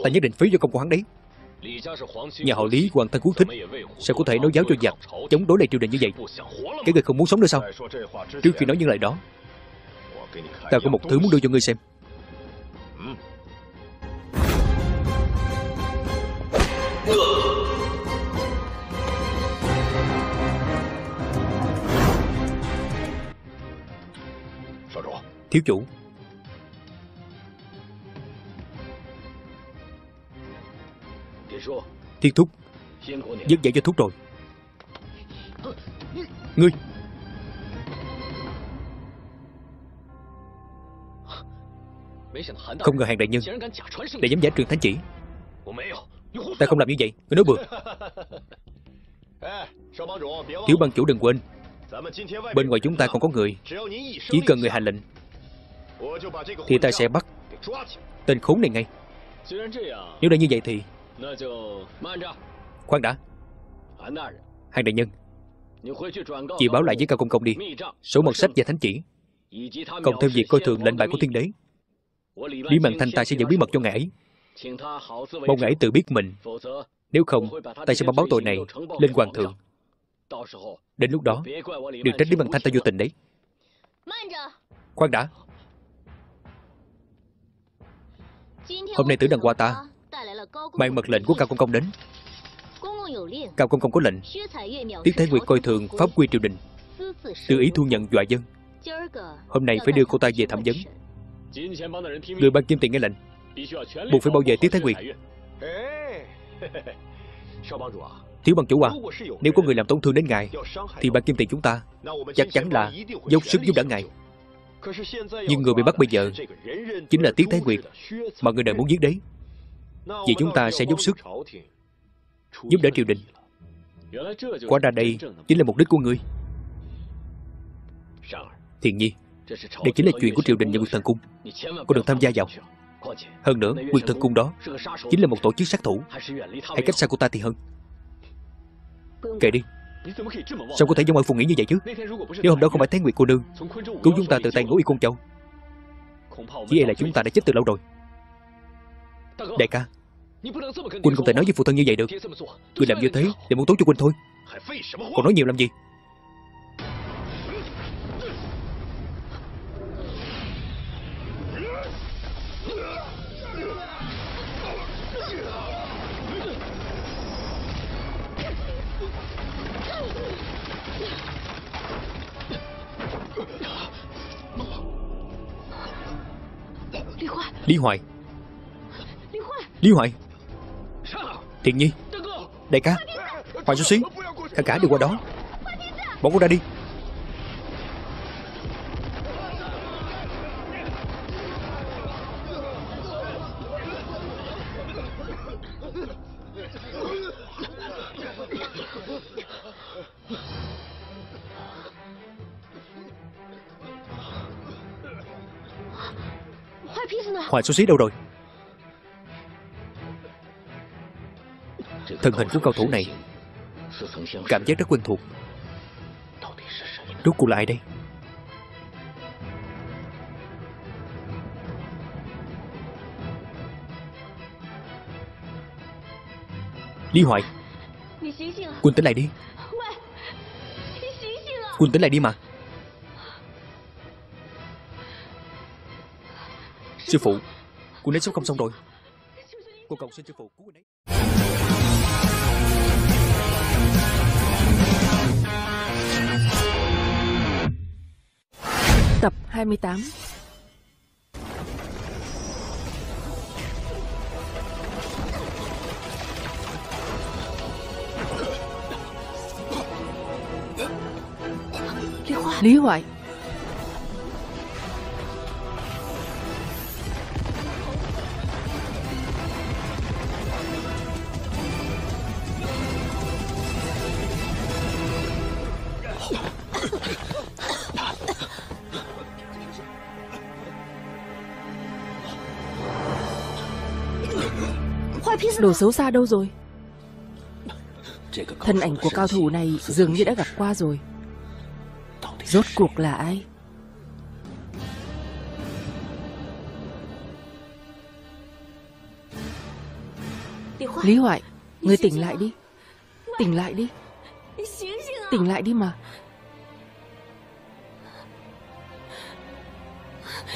ta nhất định phí cho công của hắn đấy. Nhà họ Lý hoàng thân quốc thích, sao có thể nối giáo cho giặc chống đối lại triều đình như vậy? Cái người không muốn sống nữa sao? Trước khi nói những lời đó, ta có một thứ muốn đưa cho ngươi xem. Thiếu chủ, Thiên thúc dứt dạy cho thúc rồi. Ngươi không ngờ Hàn đại nhân lại dám giả truyền thánh chỉ. Ta không làm như vậy, ngươi nói bừa. Thiếu bang chủ đừng quên, bên ngoài chúng ta còn có người, chỉ cần người hành lệnh thì ta sẽ bắt tên khốn này ngay. Nếu đã như vậy thì khoan đã. Hàn đại nhân, chị báo lại với Cao Công Công đi, số mật sách và thánh chỉ, cộng thêm việc coi thường lệnh bài của thiên đế, Lý Mạn Thanh ta sẽ giữ bí mật cho ngài ấy. Mong ngài tự biết mình, nếu không ta sẽ báo tội này lên hoàng thượng. Đến lúc đó đừng trách Lý Mạn Thanh ta vô tình đấy. Khoan đã. Hôm nay tử đằng qua ta mang mật lệnh của Cao Công Công đến. Cao Công Công có lệnh Tiết Thái Nguyệt coi thường pháp quy triều đình, tự ý thu nhận dọa dân, hôm nay phải đưa cô ta về thẩm vấn. Người Bang Kim Tiền nghe lệnh, buộc phải bảo vệ Tiết Thái Nguyệt. Thiếu bang chủ à, nếu có người làm tổn thương đến ngài thì Bang Kim Tiền chúng ta chắc chắn là dốc sức giúp đỡ ngài. Nhưng người bị bắt bây giờ chính là Tiết Thái Nguyệt mà người đời muốn giết đấy. Vì chúng ta sẽ dốc sức giúp đỡ triều đình. Quá ra đây chính là mục đích của ngươi. Thiện Nhi, đây chính là chuyện của triều đình và Nguyệt Thần Cung, cô đừng tham gia vào. Hơn nữa Nguyệt Thần Cung đó chính là một tổ chức sát thủ, hãy cách xa cô ta thì hơn. Kệ đi, sao có thể giống ở phù nghĩ như vậy chứ? Nếu hôm đó không phải Thái Nguyệt cô nương cứu chúng ta từ tay Ngũ Y Côn Châu, chỉ e là chúng ta đã chết từ lâu rồi. Đại ca, Quynh không thể nói với phụ thân như vậy được. Quynh làm như thế để muốn tố cho Quynh thôi, còn nói nhiều làm gì. Lý Hoài, Lý Hoài, Thiện Nhi, đại ca, Hoài xấu xí, Khả Khả đều qua đó, bỏ cô ra đi. Hoài xấu xí đâu rồi? Thân hình của cao thủ này cảm giác rất quen thuộc, rốt cuộc là ai đây? Lý Hoài, Quynh tỉnh lại đi, Quynh tỉnh lại đi mà. Sư phụ, cô nấy sắp không xong rồi. Cô cầu xin sư phụ cứu cô nấy. Tập 28. Lý Hoài, đồ xấu xa đâu rồi? Thân ảnh của cao thủ này dường như đã gặp qua rồi. Rốt cuộc là ai? Lý Hoài, ngươi tỉnh lại đi. Tỉnh lại đi. Tỉnh lại đi mà.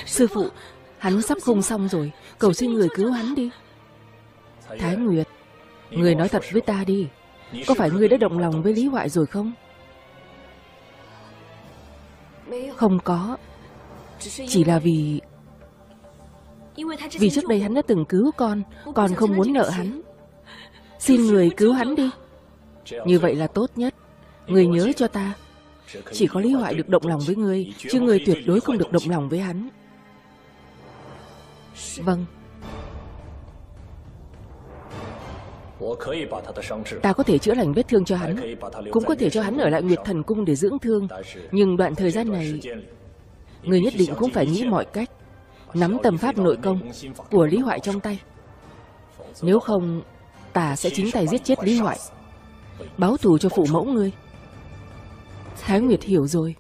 Sư phụ, hắn sắp không xong rồi. Cầu xin người cứu hắn đi. Thái Nguyệt, người nói thật với ta đi. Có phải ngươi đã động lòng với Lý Hoài rồi không? Không có. Chỉ là vì trước đây hắn đã từng cứu con không muốn nợ hắn. Xin người cứu hắn đi. Như vậy là tốt nhất. Người nhớ cho ta, chỉ có Lý Hoài được động lòng với ngươi, chứ ngươi tuyệt đối không được động lòng với hắn. Vâng. Ta có thể chữa lành vết thương cho hắn, cũng có thể cho hắn ở lại Nguyệt Thần Cung để dưỡng thương. Nhưng đoạn thời gian này, người nhất định cũng phải nghĩ mọi cách nắm tâm pháp nội công của Lý Hoài trong tay. Nếu không, ta sẽ chính tay giết chết Lý Hoài, báo thù cho phụ mẫu ngươi. Thái Nguyệt hiểu rồi.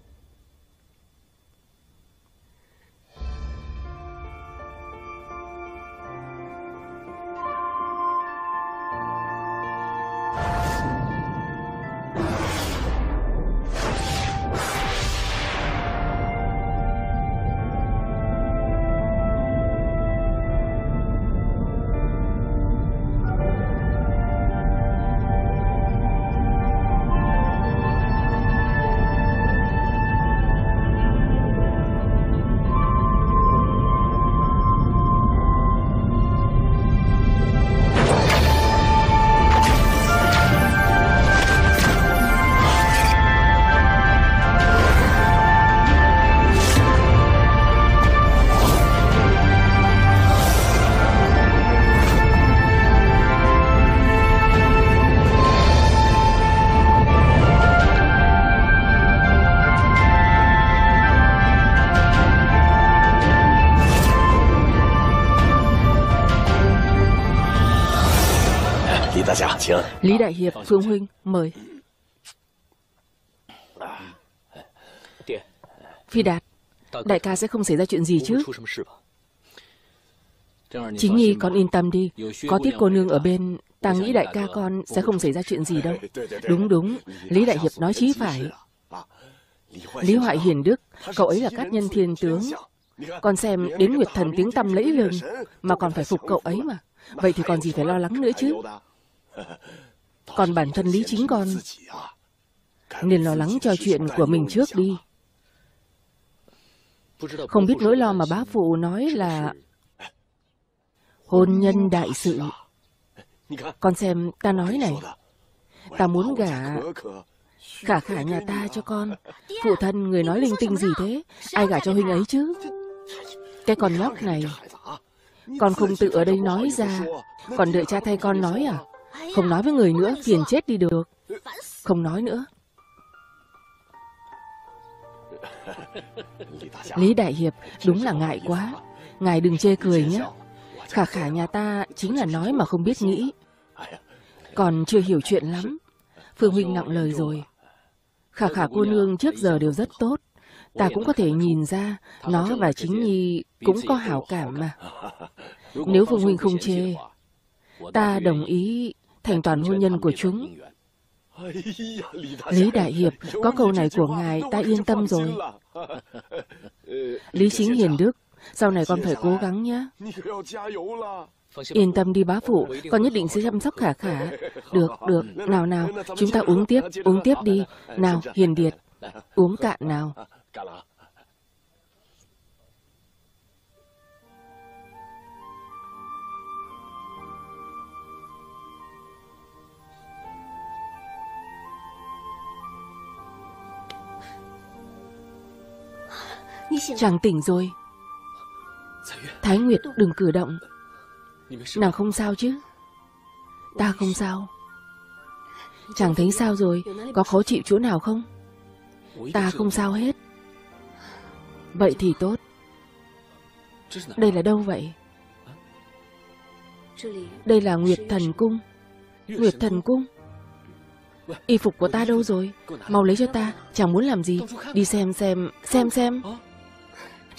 Lý Đại Hiệp, Phương Huynh, mời. Phi Đạt, đại ca sẽ không xảy ra chuyện gì chứ? Chính Nhi, con yên tâm đi. Có Tiết cô nương ở bên, ta nghĩ đại ca con sẽ không xảy ra chuyện gì đâu. Đúng đúng, Lý Đại Hiệp nói chí phải. Lý Hoài hiền đức, cậu ấy là cát nhân thiên tướng. Con xem đến Nguyệt Thần tiếng tăm lẫy lừng mà còn phải phục cậu ấy mà. Vậy thì còn gì phải lo lắng nữa chứ? Còn bản thân Lý Chính con nên lo lắng cho chuyện của mình trước đi. Không biết nỗi lo mà bá phụ nói là hôn nhân đại sự. Con xem ta nói này, ta muốn gả Khả Khả nhà ta cho con. Phụ thân người nói linh tinh gì thế? Ai gả cho huynh ấy chứ? Cái con nhóc này, con không tự ở đây nói ra, còn đợi cha thay con nói à? Không nói với người nữa, phiền chết đi được. Không nói nữa. Lý Đại Hiệp, đúng là ngại quá. Ngài đừng chê cười nhé. Khả Khả nhà ta chính là nói mà không biết nghĩ, còn chưa hiểu chuyện lắm. Phương Huynh nặng lời rồi. Khả Khả cô nương trước giờ đều rất tốt. Ta cũng có thể nhìn ra, nó và Chính Nhi cũng có hảo cảm mà. Nếu Phương Huynh không chê, ta đồng ý thành toàn hôn nhân của chúng. Lý Đại Hiệp, có câu này của ngài ta yên tâm rồi. Lý Chính hiền đức, Sau này con phải cố gắng nhé. Yên tâm đi bá phụ, con nhất định sẽ chăm sóc Khả Khả. Được, được, nào nào, chúng ta uống tiếp đi. Nào, hiền điệt, uống cạn nào. Chàng tỉnh rồi. Thái Nguyệt đừng cử động. Nàng không sao chứ? Ta không sao. Chàng thấy sao rồi? Có khó chịu chỗ nào không? Ta không sao hết. Vậy thì tốt. Đây là đâu vậy? Đây là Nguyệt Thần Cung. Nguyệt Thần Cung? Y phục của ta đâu rồi? Mau lấy cho ta. Chàng muốn làm gì? Đi xem.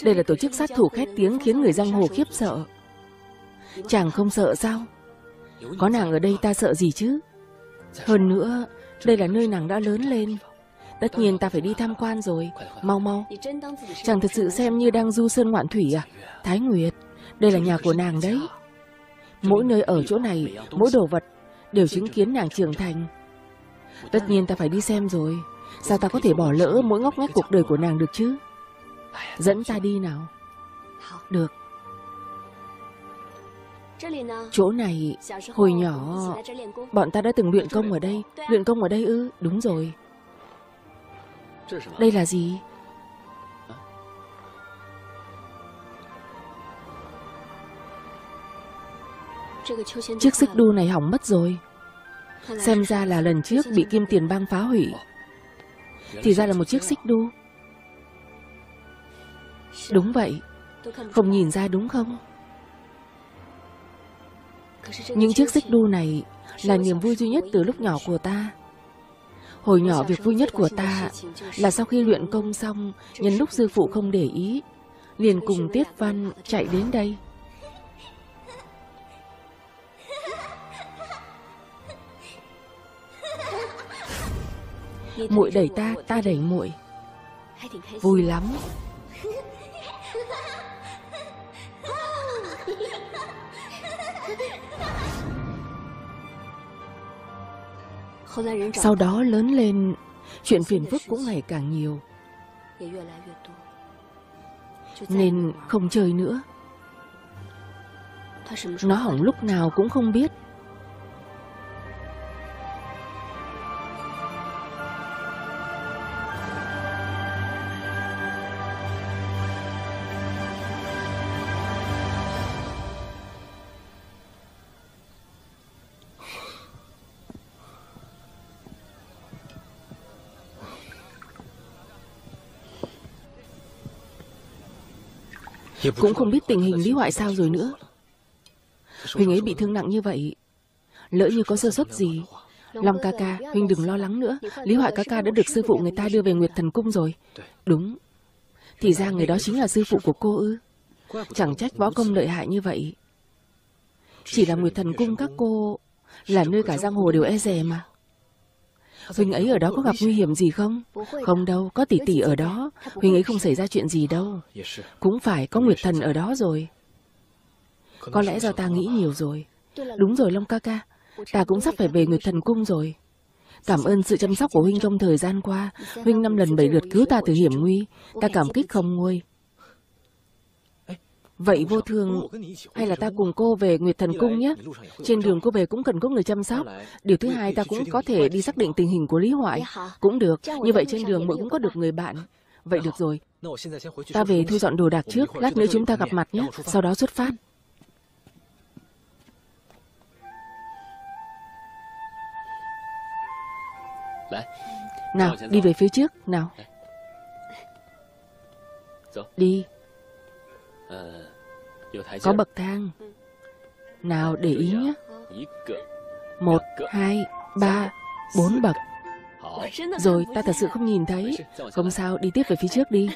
Đây là tổ chức sát thủ khét tiếng khiến người giang hồ khiếp sợ. Chàng không sợ sao? Có nàng ở đây ta sợ gì chứ? Hơn nữa, đây là nơi nàng đã lớn lên. Tất nhiên ta phải đi tham quan rồi. Mau mau. Chàng thật sự xem như đang du sơn ngoạn thủy à? Thái Nguyệt, đây là nhà của nàng đấy. Mỗi nơi ở chỗ này, mỗi đồ vật đều chứng kiến nàng trưởng thành. Tất nhiên ta phải đi xem rồi. Sao ta có thể bỏ lỡ mỗi ngóc ngách cuộc đời của nàng được chứ? Dẫn ta đi nào. Được. Chỗ này, hồi nhỏ, bọn ta đã từng luyện công ở đây. Luyện công ở đây ư? Đúng rồi. Đây là gì? Chiếc xích đu này hỏng mất rồi. Xem ra là lần trước bị Kim Tiền Bang phá hủy. Thì ra là một chiếc xích đu. Đúng vậy. Không nhìn ra đúng không? Những chiếc xích đu này là niềm vui duy nhất từ lúc nhỏ của ta. Hồi nhỏ việc vui nhất của ta là sau khi luyện công xong, nhân lúc sư phụ không để ý, liền cùng Tiết Văn chạy đến đây. Muội đẩy ta, ta đẩy muội. Vui lắm. Sau đó lớn lên, chuyện phiền phức cũng ngày càng nhiều, nên không chơi nữa. Nó hỏng lúc nào cũng không biết. Cũng không biết tình hình Lý Hoài sao rồi nữa. Huynh ấy bị thương nặng như vậy, lỡ như có sơ suất gì, Long ca ca, huynh đừng lo lắng nữa. Lý Hoài ca ca đã được sư phụ người ta đưa về Nguyệt Thần Cung rồi. Đúng. Thì ra người đó chính là sư phụ của cô ư? Chẳng trách võ công lợi hại như vậy. Chỉ là Nguyệt Thần Cung các cô là nơi cả giang hồ đều e dè mà. Huynh ấy ở đó có gặp nguy hiểm gì không? Không đâu, có tỷ tỷ ở đó. Huynh ấy không xảy ra chuyện gì đâu. Cũng phải, có Nguyệt Thần ở đó rồi. Có lẽ do ta nghĩ nhiều rồi. Đúng rồi Long ca ca, ta cũng sắp phải về Nguyệt Thần Cung rồi. Cảm ơn sự chăm sóc của huynh trong thời gian qua. Huynh 5 lần 7 lượt cứu ta từ hiểm nguy. Ta cảm kích không nguôi. Vậy Vô Thương, hay là ta cùng cô về Nguyệt Thần Cung nhé. Trên đường cô về cũng cần có người chăm sóc. Điều thứ hai ta cũng có thể đi xác định tình hình của Lý Hoài. Cũng được, như vậy trên đường muội cũng có được người bạn. Vậy được rồi, ta về thu dọn đồ đạc trước, lát nữa chúng ta gặp mặt nhé, sau đó xuất phát. Nào, đi về phía trước, nào. Đi. Có bậc thang. Nào để ý nhé. 1, 2, 3, 4 bậc. Rồi ta thật sự không nhìn thấy. Không sao, đi tiếp về phía trước đi.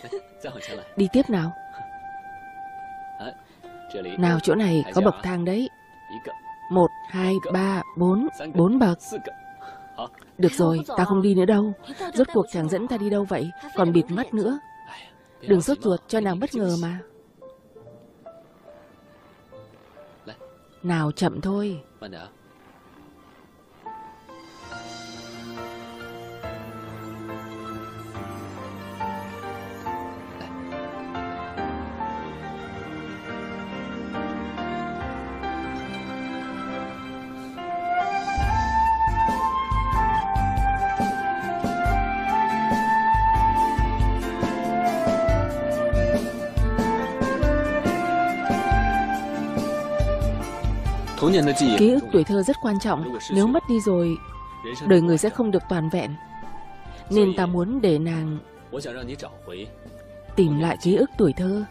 Đi tiếp nào. Nào chỗ này có bậc thang đấy. 1, 2, 3, 4, 4 bậc. Được rồi, ta không đi nữa đâu. Rốt cuộc chàng dẫn ta đi đâu vậy? Còn bịt mắt nữa. Đừng sốt ruột, cho nàng bất ngờ mà. Nào chậm thôi. Ký ức tuổi thơ rất quan trọng, nếu mất đi rồi, đời người sẽ không được toàn vẹn. Nên ta muốn để nàng tìm lại ký ức tuổi thơ.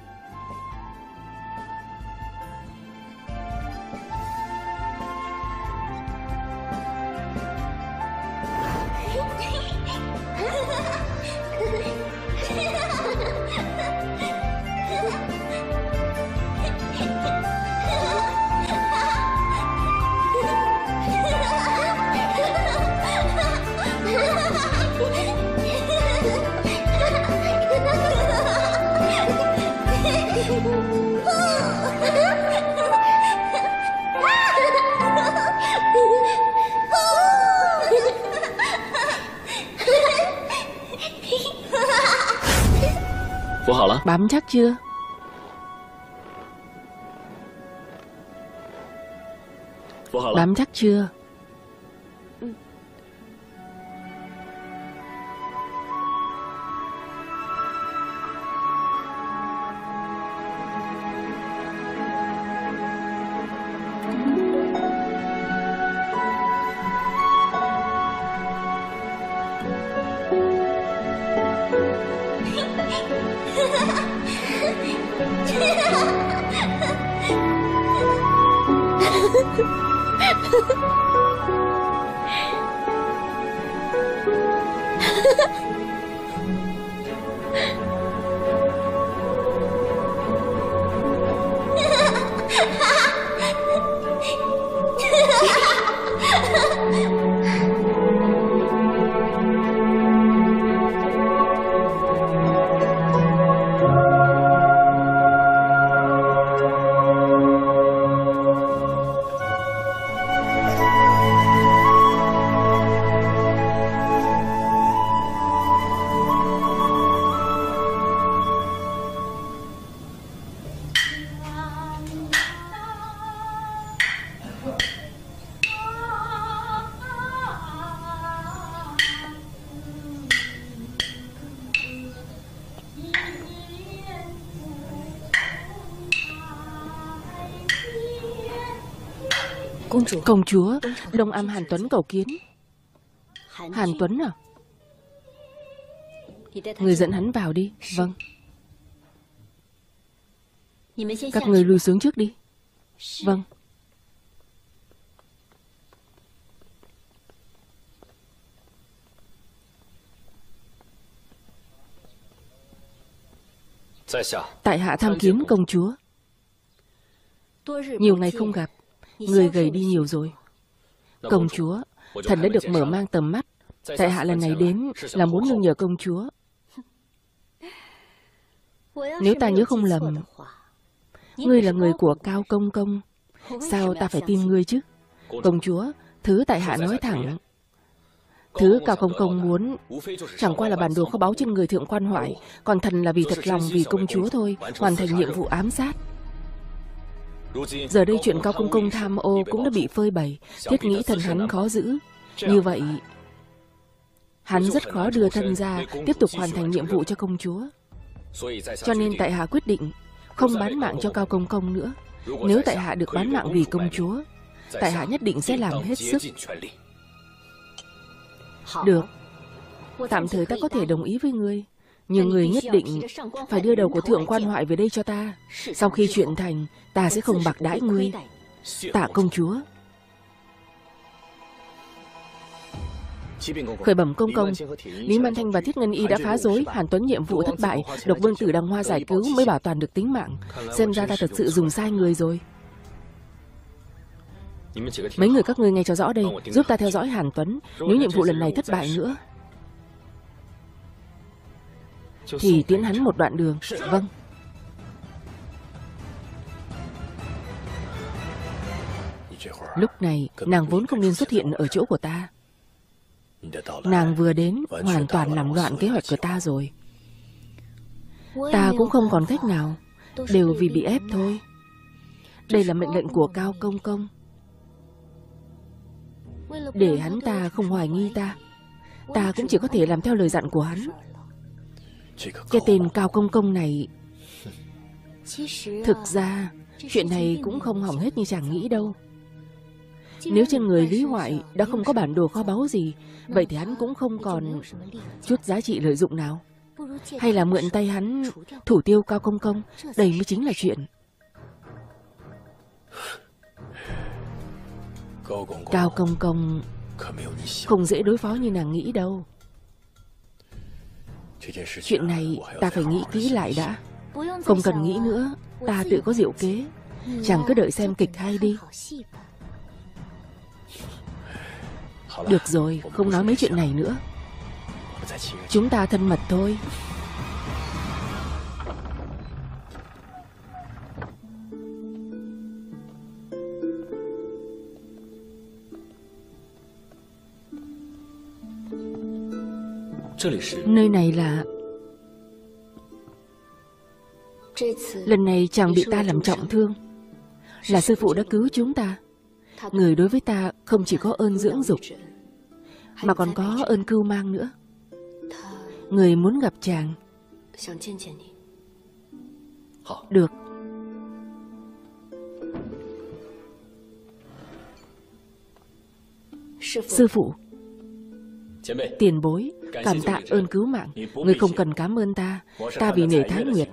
Bám chắc chưa? Bám chắc chưa? Công chúa, Đông Am Hàn Tuấn cầu kiến. Hàn Tuấn à? Người dẫn hắn vào đi. Vâng. Các người lùi xuống trước đi. Vâng. Tại hạ tham kiến công chúa. Nhiều ngày không gặp, người gầy đi nhiều rồi. Công chúa, thần đã được mở mang tầm mắt. Tại hạ lần này đến là muốn nương nhờ công chúa. Nếu ta nhớ không lầm, ngươi là người của Cao Công Công. Sao ta phải tin ngươi chứ? Công chúa, thứ tại hạ nói thẳng, thứ Cao Công Công muốn chẳng qua là bản đồ kho báu trên người Thượng Quan Hoại. Còn thần là vì thật lòng vì công chúa thôi, hoàn thành nhiệm vụ ám sát. Giờ đây chuyện Cao Công Công tham ô cũng đã bị phơi bày, thiết nghĩ thần hắn khó giữ. Như vậy, hắn rất khó đưa thân ra tiếp tục hoàn thành nhiệm vụ cho công chúa. Cho nên tại hạ quyết định không bán mạng cho Cao Công Công nữa. Nếu tại hạ được bán mạng vì công chúa, tại hạ nhất định sẽ làm hết sức. Được, tạm thời ta có thể đồng ý với ngươi. Nhưng người nhất định phải đưa đầu của Thượng Quan Hoại về đây cho ta. Sau khi chuyện thành, ta sẽ không bạc đãi ngươi. Tạ công chúa. Khởi bẩm công công, Lý Mạn Thanh và Tiết Ngân Y đã phá rối Hàn Tuấn nhiệm vụ thất bại. Độc Vương Tử đằng hoa giải cứu mới bảo toàn được tính mạng. Xem ra ta thật sự dùng sai người rồi. Mấy người các ngươi nghe cho rõ đây, giúp ta theo dõi Hàn Tuấn. Nếu nhiệm vụ lần này thất bại nữa thì tiễn hắn một đoạn đường. Vâng. Lúc này, nàng vốn không nên xuất hiện ở chỗ của ta. Nàng vừa đến, hoàn toàn làm loạn kế hoạch của ta rồi. Ta cũng không còn cách nào, đều vì bị ép thôi. Đây là mệnh lệnh của Cao Công Công. Để hắn ta không hoài nghi ta, ta cũng chỉ có thể làm theo lời dặn của hắn. Cái tên Cao Công Công này... Thực ra, chuyện này cũng không hỏng hết như chàng nghĩ đâu. Nếu trên người Lý Hoại đã không có bản đồ kho báu gì, vậy thì hắn cũng không còn chút giá trị lợi dụng nào. Hay là mượn tay hắn thủ tiêu Cao Công Công, đây mới chính là chuyện. Cao Công Công không dễ đối phó như nàng nghĩ đâu. Chuyện này ta phải nghĩ kỹ lại đã. Không cần nghĩ nữa, ta tự có diệu kế. Chàng cứ đợi xem kịch hay đi. Được rồi, không nói mấy chuyện này nữa. Chúng ta thân mật thôi. Nơi này là... Lần này chàng bị ta làm trọng thương, là sư phụ đã cứu chúng ta. Người đối với ta không chỉ có ơn dưỡng dục, mà còn có ơn cưu mang nữa. Người muốn gặp chàng. Được. Sư phụ, tiền bối, cảm tạ ơn cứu mạng. Người không cần cảm ơn ta. Ta vì nể Thái Nguyệt.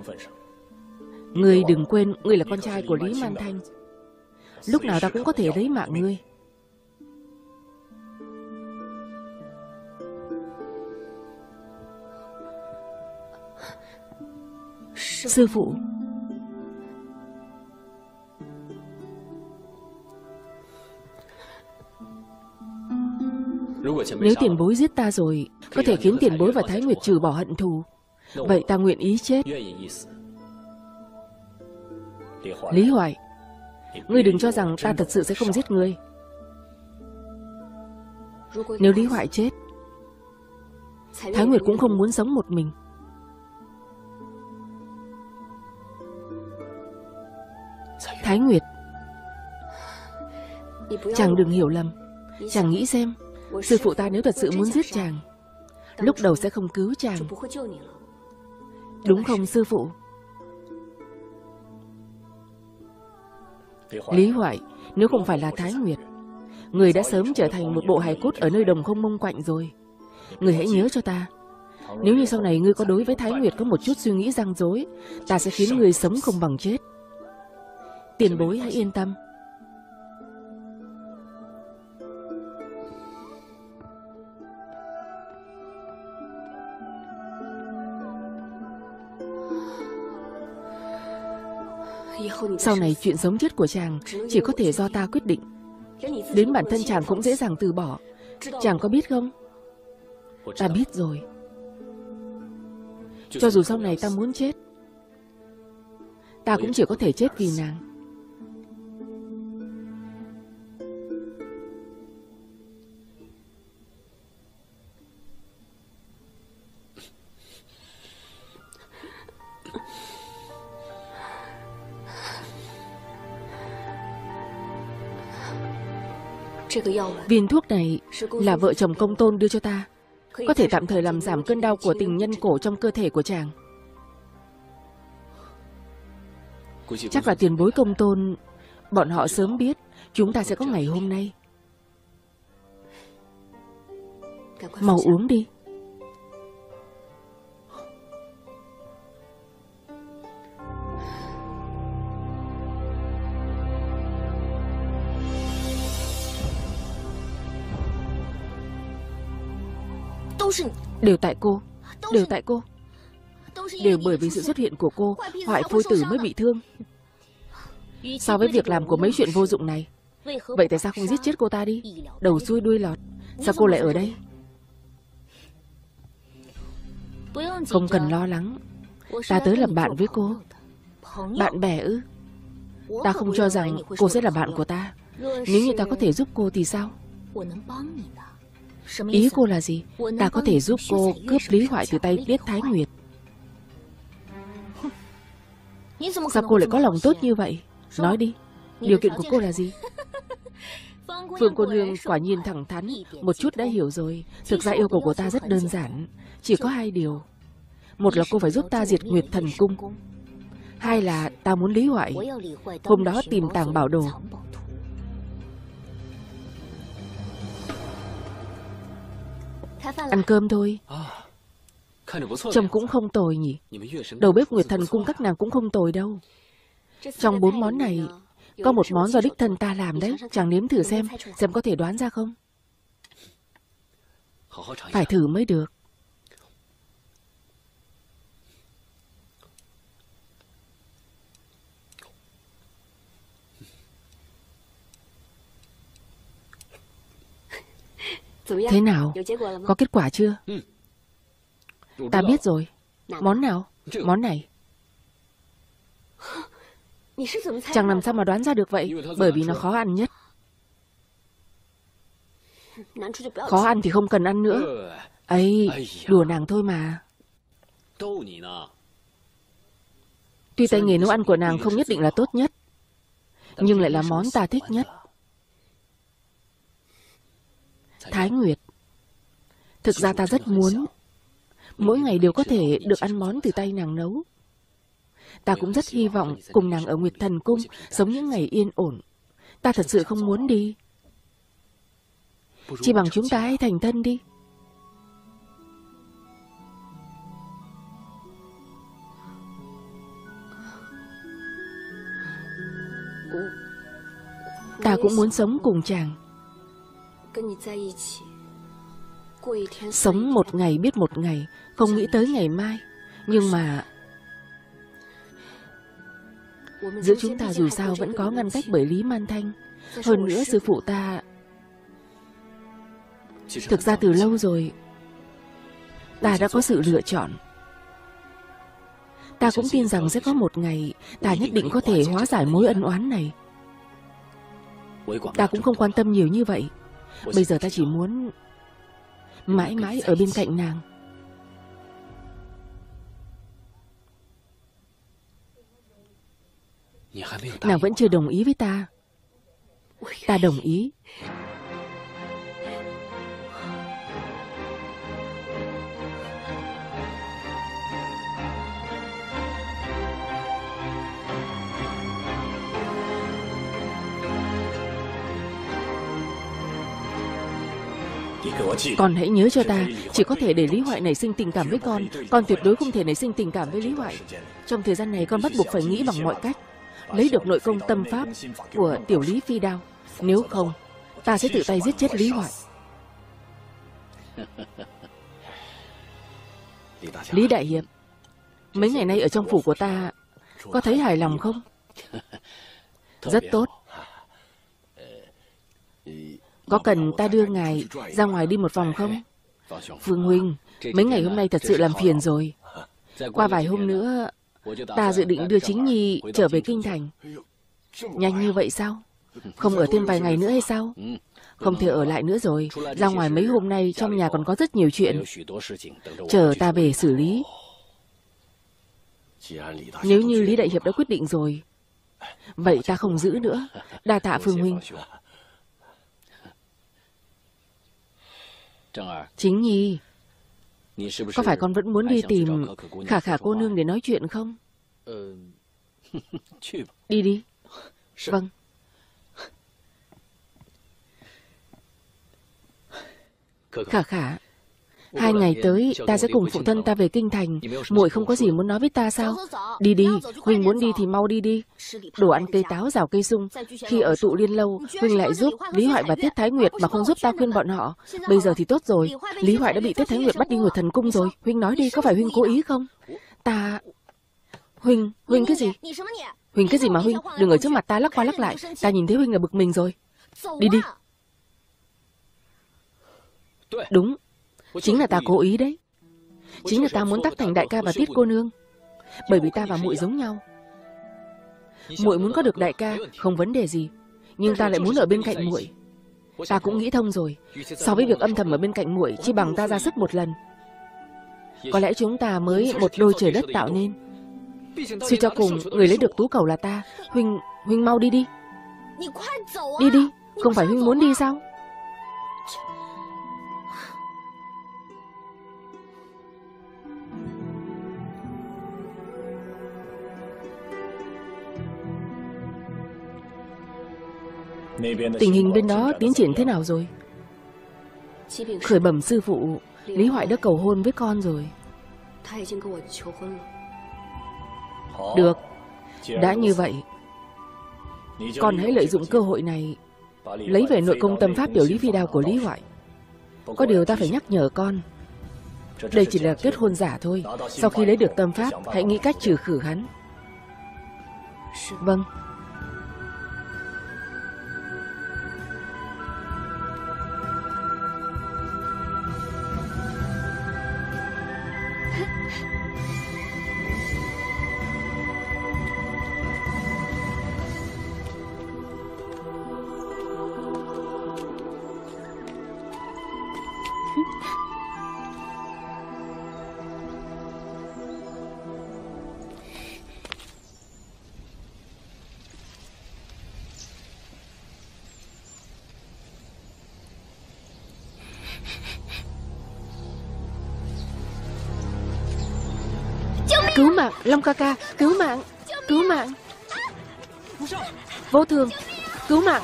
Ngươi đừng quên, ngươi là con trai của Lý Mạn Thanh. Lúc nào ta cũng có thể lấy mạng ngươi. Sư phụ. Nếu tiền bối giết ta rồi, có thể khiến tiền bối và Thái Nguyệt trừ bỏ hận thù, vậy ta nguyện ý chết. Lý Hoài, ngươi đừng cho rằng ta thật sự sẽ không giết ngươi. Nếu Lý Hoài chết, Thái Nguyệt cũng không muốn sống một mình. Thái Nguyệt, chàng đừng hiểu lầm. Chàng nghĩ xem, sư phụ ta nếu thật sự muốn giết chàng, lúc đầu sẽ không cứu chàng, đúng không sư phụ? Lý Hoại, nếu không phải là Thái Nguyệt, người đã sớm trở thành một bộ hài cốt ở nơi đồng không mông quạnh rồi. Người hãy nhớ cho ta, nếu như sau này ngươi có đối với Thái Nguyệt có một chút suy nghĩ răng rối, ta sẽ khiến người sống không bằng chết. Tiền bối hãy yên tâm. Sau này chuyện sống chết của chàng chỉ có thể do ta quyết định. Đến bản thân chàng cũng dễ dàng từ bỏ. Chàng có biết không? Ta biết rồi. Cho dù sau này ta muốn chết, ta cũng chỉ có thể chết vì nàng. Viên thuốc này là vợ chồng Công Tôn đưa cho ta, có thể tạm thời làm giảm cơn đau của tình nhân cổ trong cơ thể của chàng. Chắc là tiền bối Công Tôn, bọn họ sớm biết chúng ta sẽ có ngày hôm nay. Mau uống đi. Đều tại cô, đều tại cô. Đều bởi vì sự xuất hiện của cô, Hoại Phu Tử mới bị thương. So với việc làm của mấy chuyện vô dụng này, vậy tại sao không giết chết cô ta đi? Đầu xuôi đuôi lọt, sao cô lại ở đây? Không cần lo lắng, ta tới làm bạn với cô. Bạn bè ư? Ta không cho rằng cô sẽ là bạn của ta. Nếu như ta có thể giúp cô thì sao? Ý cô là gì? Ta có thể giúp cô cướp Lý Hoại từ tay Tiết Thái Nguyệt. Sao cô lại có lòng tốt như vậy? Nói đi, điều kiện của cô là gì? Phương cô nương quả nhiên thẳng thắn, một chút đã hiểu rồi. Thực ra yêu cầu của ta rất đơn giản, chỉ có hai điều. Một là cô phải giúp ta diệt Nguyệt Thần Cung. Hai là ta muốn Lý Hoại hôm đó tìm tàng bảo đồ. Ăn cơm thôi. Trông cũng không tồi nhỉ. Đầu bếp Nguyệt Thần Cung các nàng cũng không tồi đâu. Trong 4 món này có một món do đích thân ta làm đấy. Chàng nếm thử xem có thể đoán ra không. Phải thử mới được. Thế nào? Có kết quả chưa? Ta biết rồi. Món nào? Món này. Chàng làm sao mà đoán ra được vậy? Bởi vì nó khó ăn nhất. Khó ăn thì không cần ăn nữa. Ấy, đùa nàng thôi mà. Tuy tay nghề nấu ăn của nàng không nhất định là tốt nhất, nhưng lại là món ta thích nhất. Thái Nguyệt. Thực ra ta rất muốn mỗi ngày đều có thể được ăn món từ tay nàng nấu. Ta cũng rất hy vọng cùng nàng ở Nguyệt Thần Cung sống những ngày yên ổn. Ta thật sự không muốn đi. Chỉ bằng chúng ta hãy thành thân đi. Ta cũng muốn sống cùng chàng, sống một ngày biết một ngày, không nghĩ tới ngày mai. Nhưng mà giữa chúng ta dù sao vẫn có ngăn cách bởi Lý Mạn Thanh. Hơn nữa sư phụ ta, thực ra từ lâu rồi ta đã có sự lựa chọn. Ta cũng tin rằng sẽ có một ngày ta nhất định có thể hóa giải mối ân oán này. Ta cũng không quan tâm nhiều như vậy. Bây giờ ta chỉ muốn mãi mãi ở bên cạnh nàng. Nàng vẫn chưa đồng ý với ta. Ta đồng ý. Con hãy nhớ cho ta, chỉ có thể để Lý Hoại nảy sinh tình cảm với con tuyệt đối không thể nảy sinh tình cảm với Lý Hoại. Trong thời gian này con bắt buộc phải nghĩ bằng mọi cách, lấy được nội công tâm pháp của Tiểu Lý Phi Đao, nếu không, ta sẽ tự tay giết chết Lý Hoại. Lý Đại Hiệp, mấy ngày nay ở trong phủ của ta, có thấy hài lòng không? Rất tốt. Có cần ta đưa ngài ra ngoài đi một vòng không? Phương Huynh, mấy ngày hôm nay thật sự làm phiền rồi. Qua vài hôm nữa, ta dự định đưa Chính Nhi trở về kinh thành. Nhanh như vậy sao? Không ở thêm vài ngày nữa hay sao? Không thể ở lại nữa rồi. Ra ngoài mấy hôm nay trong nhà còn có rất nhiều chuyện, chờ ta về xử lý. Nếu như Lý Đại Hiệp đã quyết định rồi, vậy ta không giữ nữa. Đa tạ Phương Huynh. Chính Nhi, có phải con vẫn muốn đi tìm Khả Khả cô nương để nói chuyện không? Đi đi. Vâng. Khả Khả, hai ngày tới ta sẽ cùng phụ thân ta về kinh thành. Muội không có gì muốn nói với ta sao? Đi đi, Huynh muốn đi thì mau đi đi. Đồ ăn cây táo rào cây sung. Khi ở Tụ Liên Lâu, Huynh lại giúp Lý Hoại và Tiết Thái Nguyệt mà không giúp ta khuyên bọn họ. Bây giờ thì tốt rồi, Lý Hoại đã bị Tiết Thái Nguyệt bắt đi Nguyệt Thần Cung rồi. Huynh nói đi, có phải Huynh cố ý không? Ta... Huynh cái gì? Huynh cái gì mà Huynh? Đừng ở trước mặt ta lắc qua lắc lại. Ta nhìn thấy Huynh là bực mình rồi. Đi đi. Đúng. Chính là ta cố ý đấy. Chính là ta muốn tác thành đại ca và Tiết cô nương. Bởi vì ta và muội giống nhau. Muội muốn có được đại ca không vấn đề gì, nhưng ta lại muốn ở bên cạnh muội. Ta cũng nghĩ thông rồi, so với việc âm thầm ở bên cạnh muội, chi bằng ta ra sức một lần. Có lẽ chúng ta mới một đôi trời đất tạo nên. Suy cho cùng, người lấy được tú cầu là ta. Huynh, huynh mau đi đi. Đi đi, không phải huynh muốn đi sao? Tình hình bên đó tiến triển thế nào rồi? Khởi bẩm sư phụ, Lý Hoài đã cầu hôn với con rồi. Được, đã như vậy, con hãy lợi dụng cơ hội này lấy về nội công tâm pháp Tiểu Lý Phi Đao của Lý Hoài. Có điều ta phải nhắc nhở con, đây chỉ là kết hôn giả thôi. Sau khi lấy được tâm pháp, hãy nghĩ cách trừ khử hắn. Vâng. Cứu mạng, Long ca ca, cứu mạng, cứu mạng. Vô Thường, cứu mạng.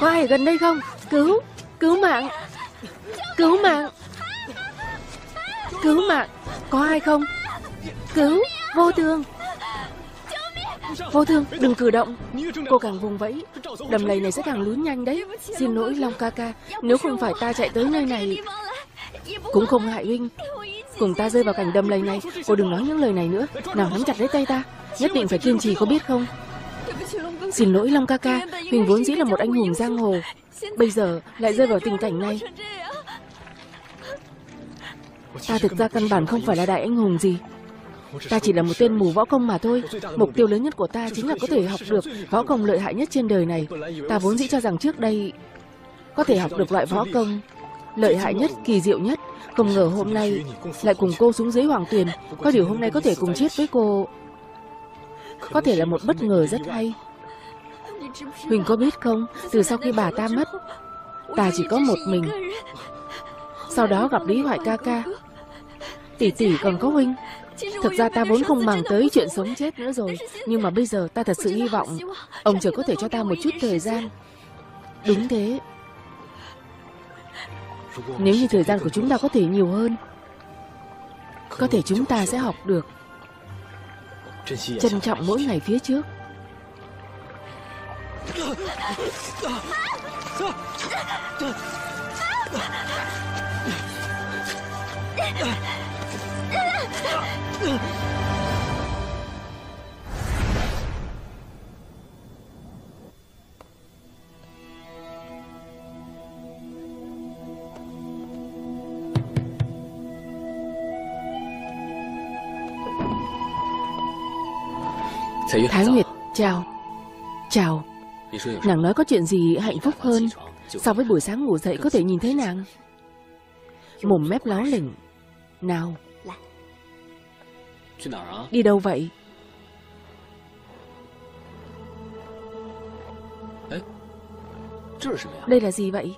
Có ai ở gần đây không? Cứu, cứu mạng, cứu mạng, cứu mạng. Có ai không? Cứu, Vô Thường. Vô Thương, đừng cử động. Cô càng vùng vẫy, đầm lầy này sẽ càng lún nhanh đấy. Xin lỗi Long ca ca, nếu không phải ta chạy tới nơi này, cũng không hại huynh cùng ta rơi vào cảnh đầm lầy này. Cô đừng nói những lời này nữa. Nào, nắm chặt lấy tay ta, nhất định phải kiên trì, có biết không? Xin lỗi Long ca ca, mình vốn dĩ là một anh hùng giang hồ, bây giờ lại rơi vào tình cảnh này. Ta thực ra căn bản không phải là đại anh hùng gì, ta chỉ là một tên mù võ công mà thôi. Mục tiêu lớn nhất của ta chính là có thể học được võ công lợi hại nhất trên đời này. Ta vốn dĩ cho rằng trước đây có thể học được loại võ công lợi hại nhất, kỳ diệu nhất, không ngờ hôm nay lại cùng cô xuống dưới hoàng tuyền. Có điều hôm nay có thể cùng chết với cô có thể là một bất ngờ rất hay. Huỳnh có biết không, từ sau khi bà ta mất, ta chỉ có một mình. Sau đó gặp Lý Hoài ca ca, tỷ tỷ còn có huynh. Thực ra ta vốn không màng tới chuyện sống chết nữa rồi, nhưng mà bây giờ ta thật sự hy vọng ông trời có thể cho ta một chút thời gian. Đúng thế, nếu như thời gian của chúng ta có thể nhiều hơn, có thể chúng ta sẽ học được trân trọng mỗi ngày phía trước. Thái Nguyệt, chào. Chào. Nàng nói có chuyện gì hạnh phúc hơn so với buổi sáng ngủ dậy có thể nhìn thấy nàng? Mồm mép láo lỉnh. Nào, đi đâu vậy? Đây là gì vậy?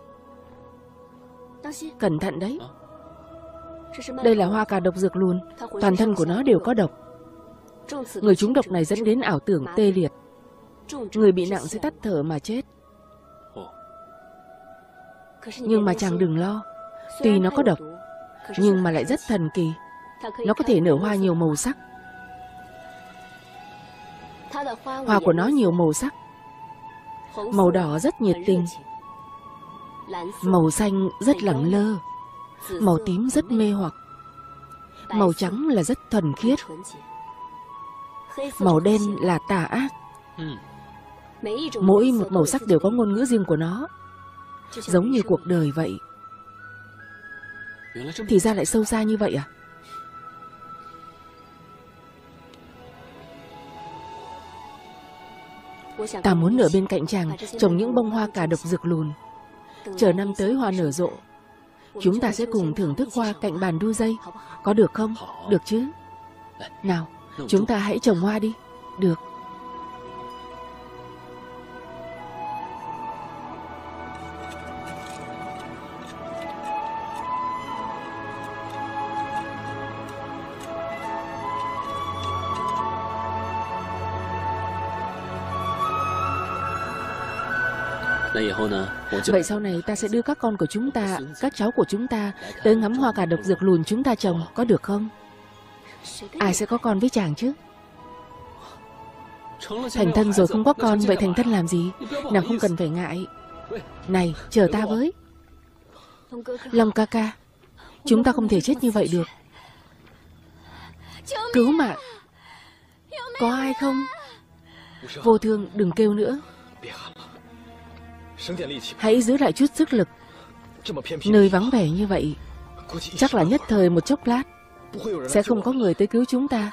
Cẩn thận đấy. Đây là hoa cà độc dược luôn, toàn thân của nó đều có độc. Người trúng độc này dẫn đến ảo tưởng tê liệt, người bị nặng sẽ tắt thở mà chết. Nhưng mà chàng đừng lo, tuy nó có độc nhưng mà lại rất thần kỳ. Nó có thể nở hoa nhiều màu sắc. Hoa của nó nhiều màu sắc. Màu đỏ rất nhiệt tình, màu xanh rất lẳng lơ, màu tím rất mê hoặc, màu trắng là rất thuần khiết, màu đen là tà ác. Mỗi một màu sắc đều có ngôn ngữ riêng của nó, giống như cuộc đời vậy. Thì ra lại sâu xa như vậy à? Ta muốn nở bên cạnh chàng trồng những bông hoa cà độc rực lùn. Chờ năm tới hoa nở rộ, chúng ta sẽ cùng thưởng thức hoa cạnh bàn đu dây. Có được không? Được chứ. Nào, chúng ta hãy trồng hoa đi. Được. Vậy sau này ta sẽ đưa các con của chúng ta, các cháu của chúng ta tới ngắm hoa cà độc dược lùn chúng ta trồng, có được không? Ai sẽ có con với chàng chứ? Thành thân rồi không có con, vậy thành thân làm gì? Nàng không cần phải ngại. Này, chờ ta với. Long ca ca, chúng ta không thể chết như vậy được. Cứu mạng! Có ai không? Vô Thương, đừng kêu nữa. Hãy giữ lại chút sức lực. Nơi vắng vẻ như vậy, chắc là nhất thời một chốc lát sẽ không có người tới cứu chúng ta.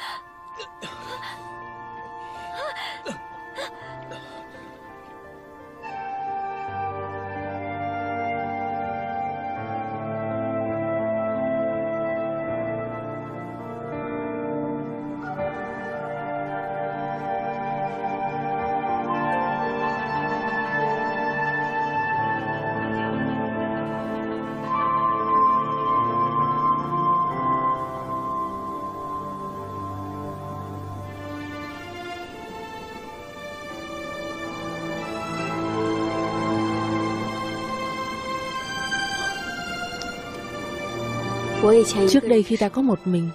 Trước đây khi ta có một mình,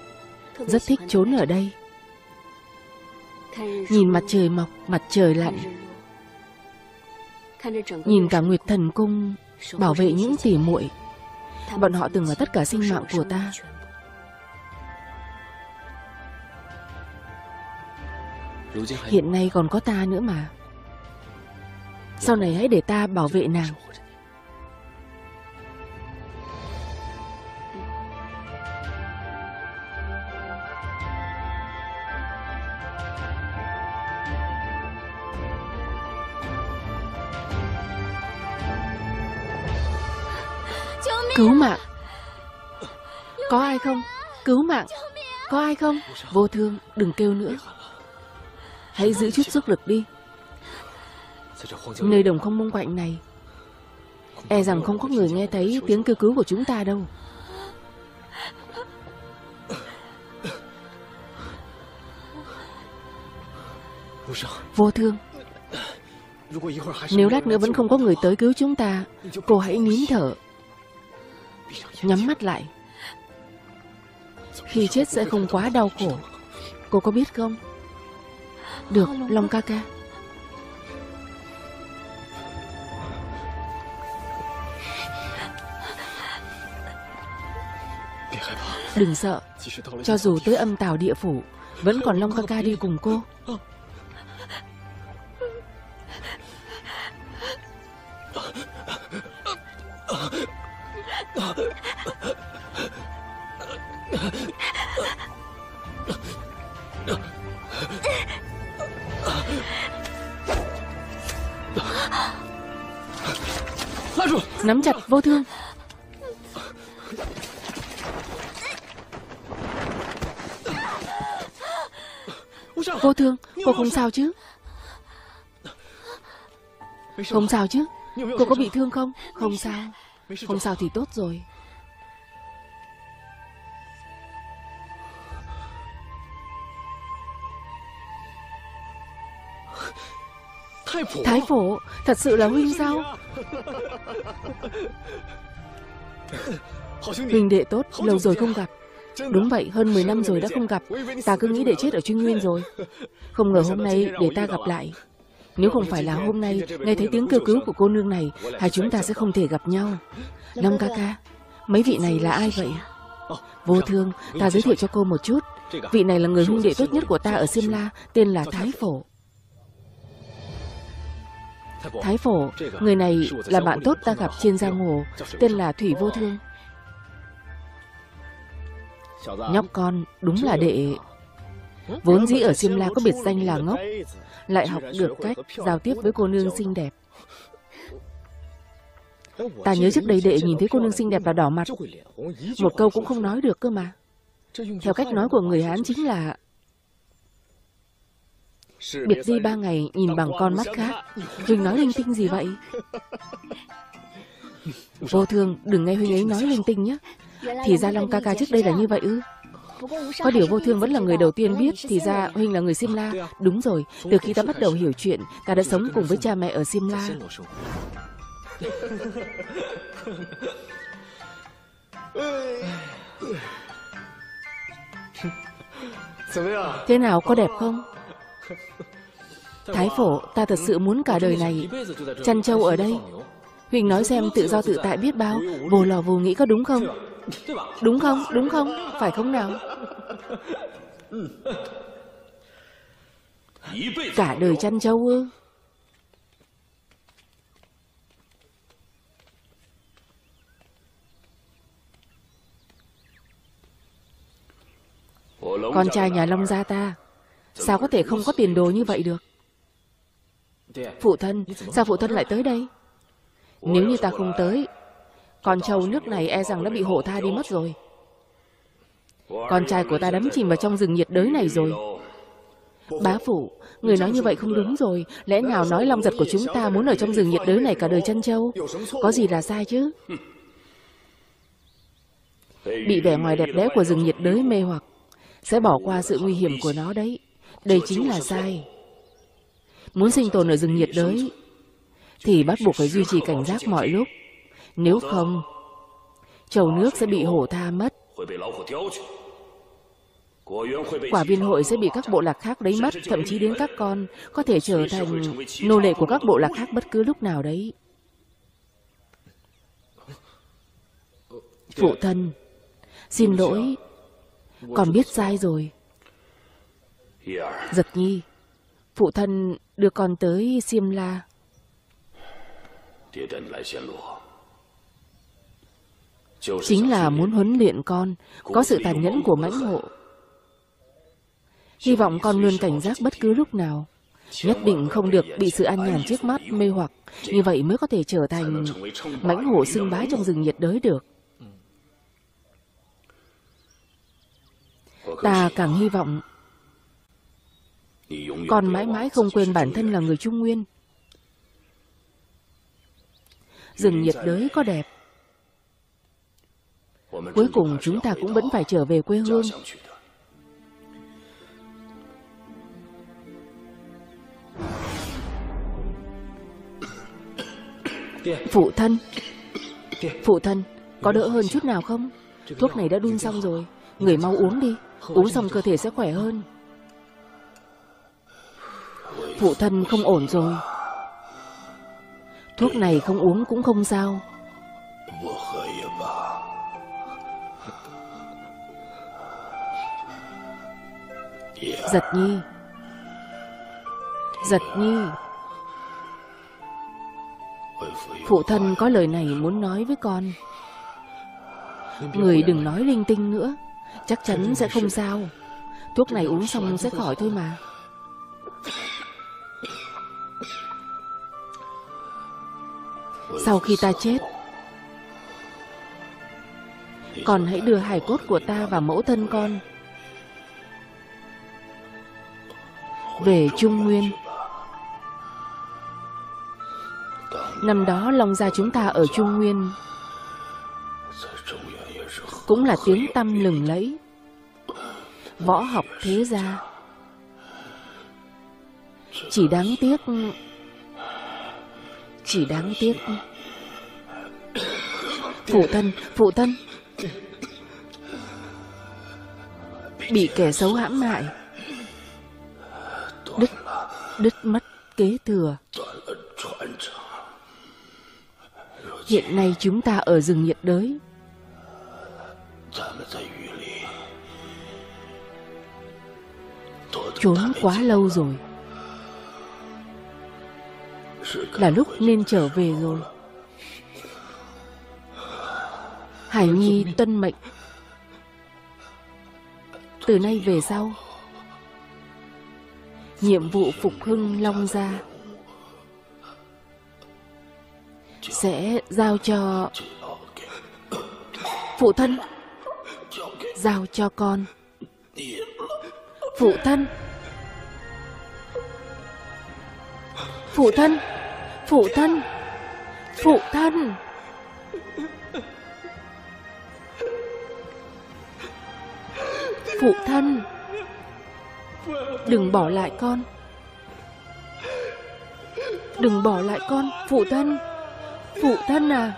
rất thích trốn ở đây, nhìn mặt trời mọc, mặt trời lặn, nhìn cả Nguyệt Thần Cung, bảo vệ những tỉ muội. Bọn họ từng là tất cả sinh mạng của ta. Hiện nay còn có ta nữa mà. Sau này hãy để ta bảo vệ nàng. Cứu mạng! Có ai không? Cứu mạng! Có ai không? Vô Thương, đừng kêu nữa. Hãy giữ chút sức lực đi. Nơi đồng không mông quạnh này, e rằng không có người nghe thấy tiếng kêu cứu của chúng ta đâu. Vô Thương, nếu lát nữa vẫn không có người tới cứu chúng ta, cô hãy nín thở, nhắm mắt lại. Khi chết sẽ không quá đau khổ, cô có biết không? Được, Long ca ca. Đừng sợ, cho dù tới âm tào địa phủ, vẫn còn Long ca ca đi cùng cô. Nắm chặt, Vô Thương. Vô Thương, cô không sao chứ? Không sao chứ? Cô có bị thương không? Không sao. Không sao thì tốt rồi. Thái Phổ, thật sự là huynh sao? Huynh đệ tốt, lâu rồi không gặp. Đúng vậy, hơn 10 năm rồi đã không gặp. Ta cứ nghĩ để chết ở Trung Nguyên rồi. Không ngờ hôm nay để ta gặp lại. Nếu không phải là hôm nay nghe thấy tiếng kêu cứu của cô nương này, hai chúng ta sẽ không thể gặp nhau. Long ca ca, mấy vị này là ai vậy? Vô Thương, ta giới thiệu cho cô một chút. Vị này là người huynh đệ tốt nhất của ta ở Xiêm La, tên là Thái Phổ. Thái Phổ, người này là bạn tốt ta gặp trên giang hồ, tên là Thủy Vô Thương. Nhóc con, đúng là đệ vốn dĩ ở Xiêm La có biệt danh là ngốc, lại học được cách giao tiếp với cô nương xinh đẹp. Ta nhớ trước đây đệ nhìn thấy cô nương xinh đẹp là đỏ mặt, một câu cũng không nói được cơ mà. Theo cách nói của người Hán chính là biệt đi 3 ngày nhìn bằng con mắt khác. Huynh nói linh tinh gì vậy? Vô Thương, đừng nghe huynh ấy nói linh tinh nhé. Thì ra Long ca ca trước đây là như vậy ư? Có điều Vô Thương vẫn là người đầu tiên biết. Thì ra huynh là người Xiêm La. Đúng rồi, từ khi ta bắt đầu hiểu chuyện, ta đã sống cùng với cha mẹ ở Xiêm La. Thế nào, có đẹp không? Thái Phổ, ta thật sự muốn cả đời này chăn trâu ở đây. Huỳnh nói xem, tự do tự tại biết bao, vô lò vô nghĩ, có đúng không? Đúng không? Đúng không? Phải không nào? Cả đời chăn trâu ư? Con trai nhà Long gia ta sao có thể không có tiền đồ như vậy được? Phụ thân, sao phụ thân lại tới đây? Nếu như ta không tới, con trâu nước này e rằng đã bị hổ tha đi mất rồi. Con trai của ta đắm chìm vào trong rừng nhiệt đới này rồi. Bá phụ, người nói như vậy không đúng rồi. Lẽ nào nói Long giật của chúng ta muốn ở trong rừng nhiệt đới này cả đời chăn trâu? Có gì là sai chứ? Bị vẻ ngoài đẹp đẽ của rừng nhiệt đới mê hoặc, sẽ bỏ qua sự nguy hiểm của nó đấy. Đây chính là sai. Muốn sinh tồn ở rừng nhiệt đới thì bắt buộc phải duy trì cảnh giác mọi lúc. Nếu không, trầu nước sẽ bị hổ tha mất, quả viên hội sẽ bị các bộ lạc khác đấy mất. Thậm chí đến các con có thể trở thành nô lệ của các bộ lạc khác bất cứ lúc nào đấy. Phụ thân, xin lỗi, con biết sai rồi. Giật Nhi, phụ thân đưa con tới Xiêm La. Chính là muốn huấn luyện con có sự tàn nhẫn của mãnh hổ. Hy vọng con luôn cảnh giác bất cứ lúc nào, nhất định không được bị sự an nhàn trước mắt mê hoặc. Như vậy mới có thể trở thành mãnh hổ xưng bá trong rừng nhiệt đới được. Ta càng hy vọng con mãi mãi không quên bản thân là người Trung Nguyên. Rừng nhiệt đới có đẹp, cuối cùng chúng ta cũng vẫn phải trở về quê hương. Phụ thân, phụ thân, có đỡ hơn chút nào không? Thuốc này đã đun xong rồi, người mau uống đi. Uống xong cơ thể sẽ khỏe hơn. Phụ thân không ổn rồi. Thuốc này không uống cũng không sao. Giật Nhi, Giật Nhi, phụ thân có lời này muốn nói với con. Người đừng nói linh tinh nữa, chắc chắn sẽ không sao. Thuốc này uống xong sẽ khỏi thôi mà. Sau khi ta chết, con hãy đưa hài cốt của ta và mẫu thân con về Trung Nguyên. Năm đó Long gia chúng ta ở Trung Nguyên cũng là tiếng tăm lừng lẫy, võ học thế gia. Chỉ đáng tiếc, chỉ đáng tiếc. Phụ thân, phụ thân, bị kẻ xấu hãm hại, đứt mất kế thừa. Hiện nay chúng ta ở rừng nhiệt đới, trốn quá lâu rồi, là lúc nên trở về rồi. Hải Nhi tuân mệnh. Từ nay về sau, nhiệm vụ phục hưng Long Gia sẽ giao cho phụ thân, giao cho con. Phụ thân, phụ thân, phụ thân, phụ thân. Phụ thân, đừng bỏ lại con, đừng bỏ lại con. Phụ thân, phụ thân à.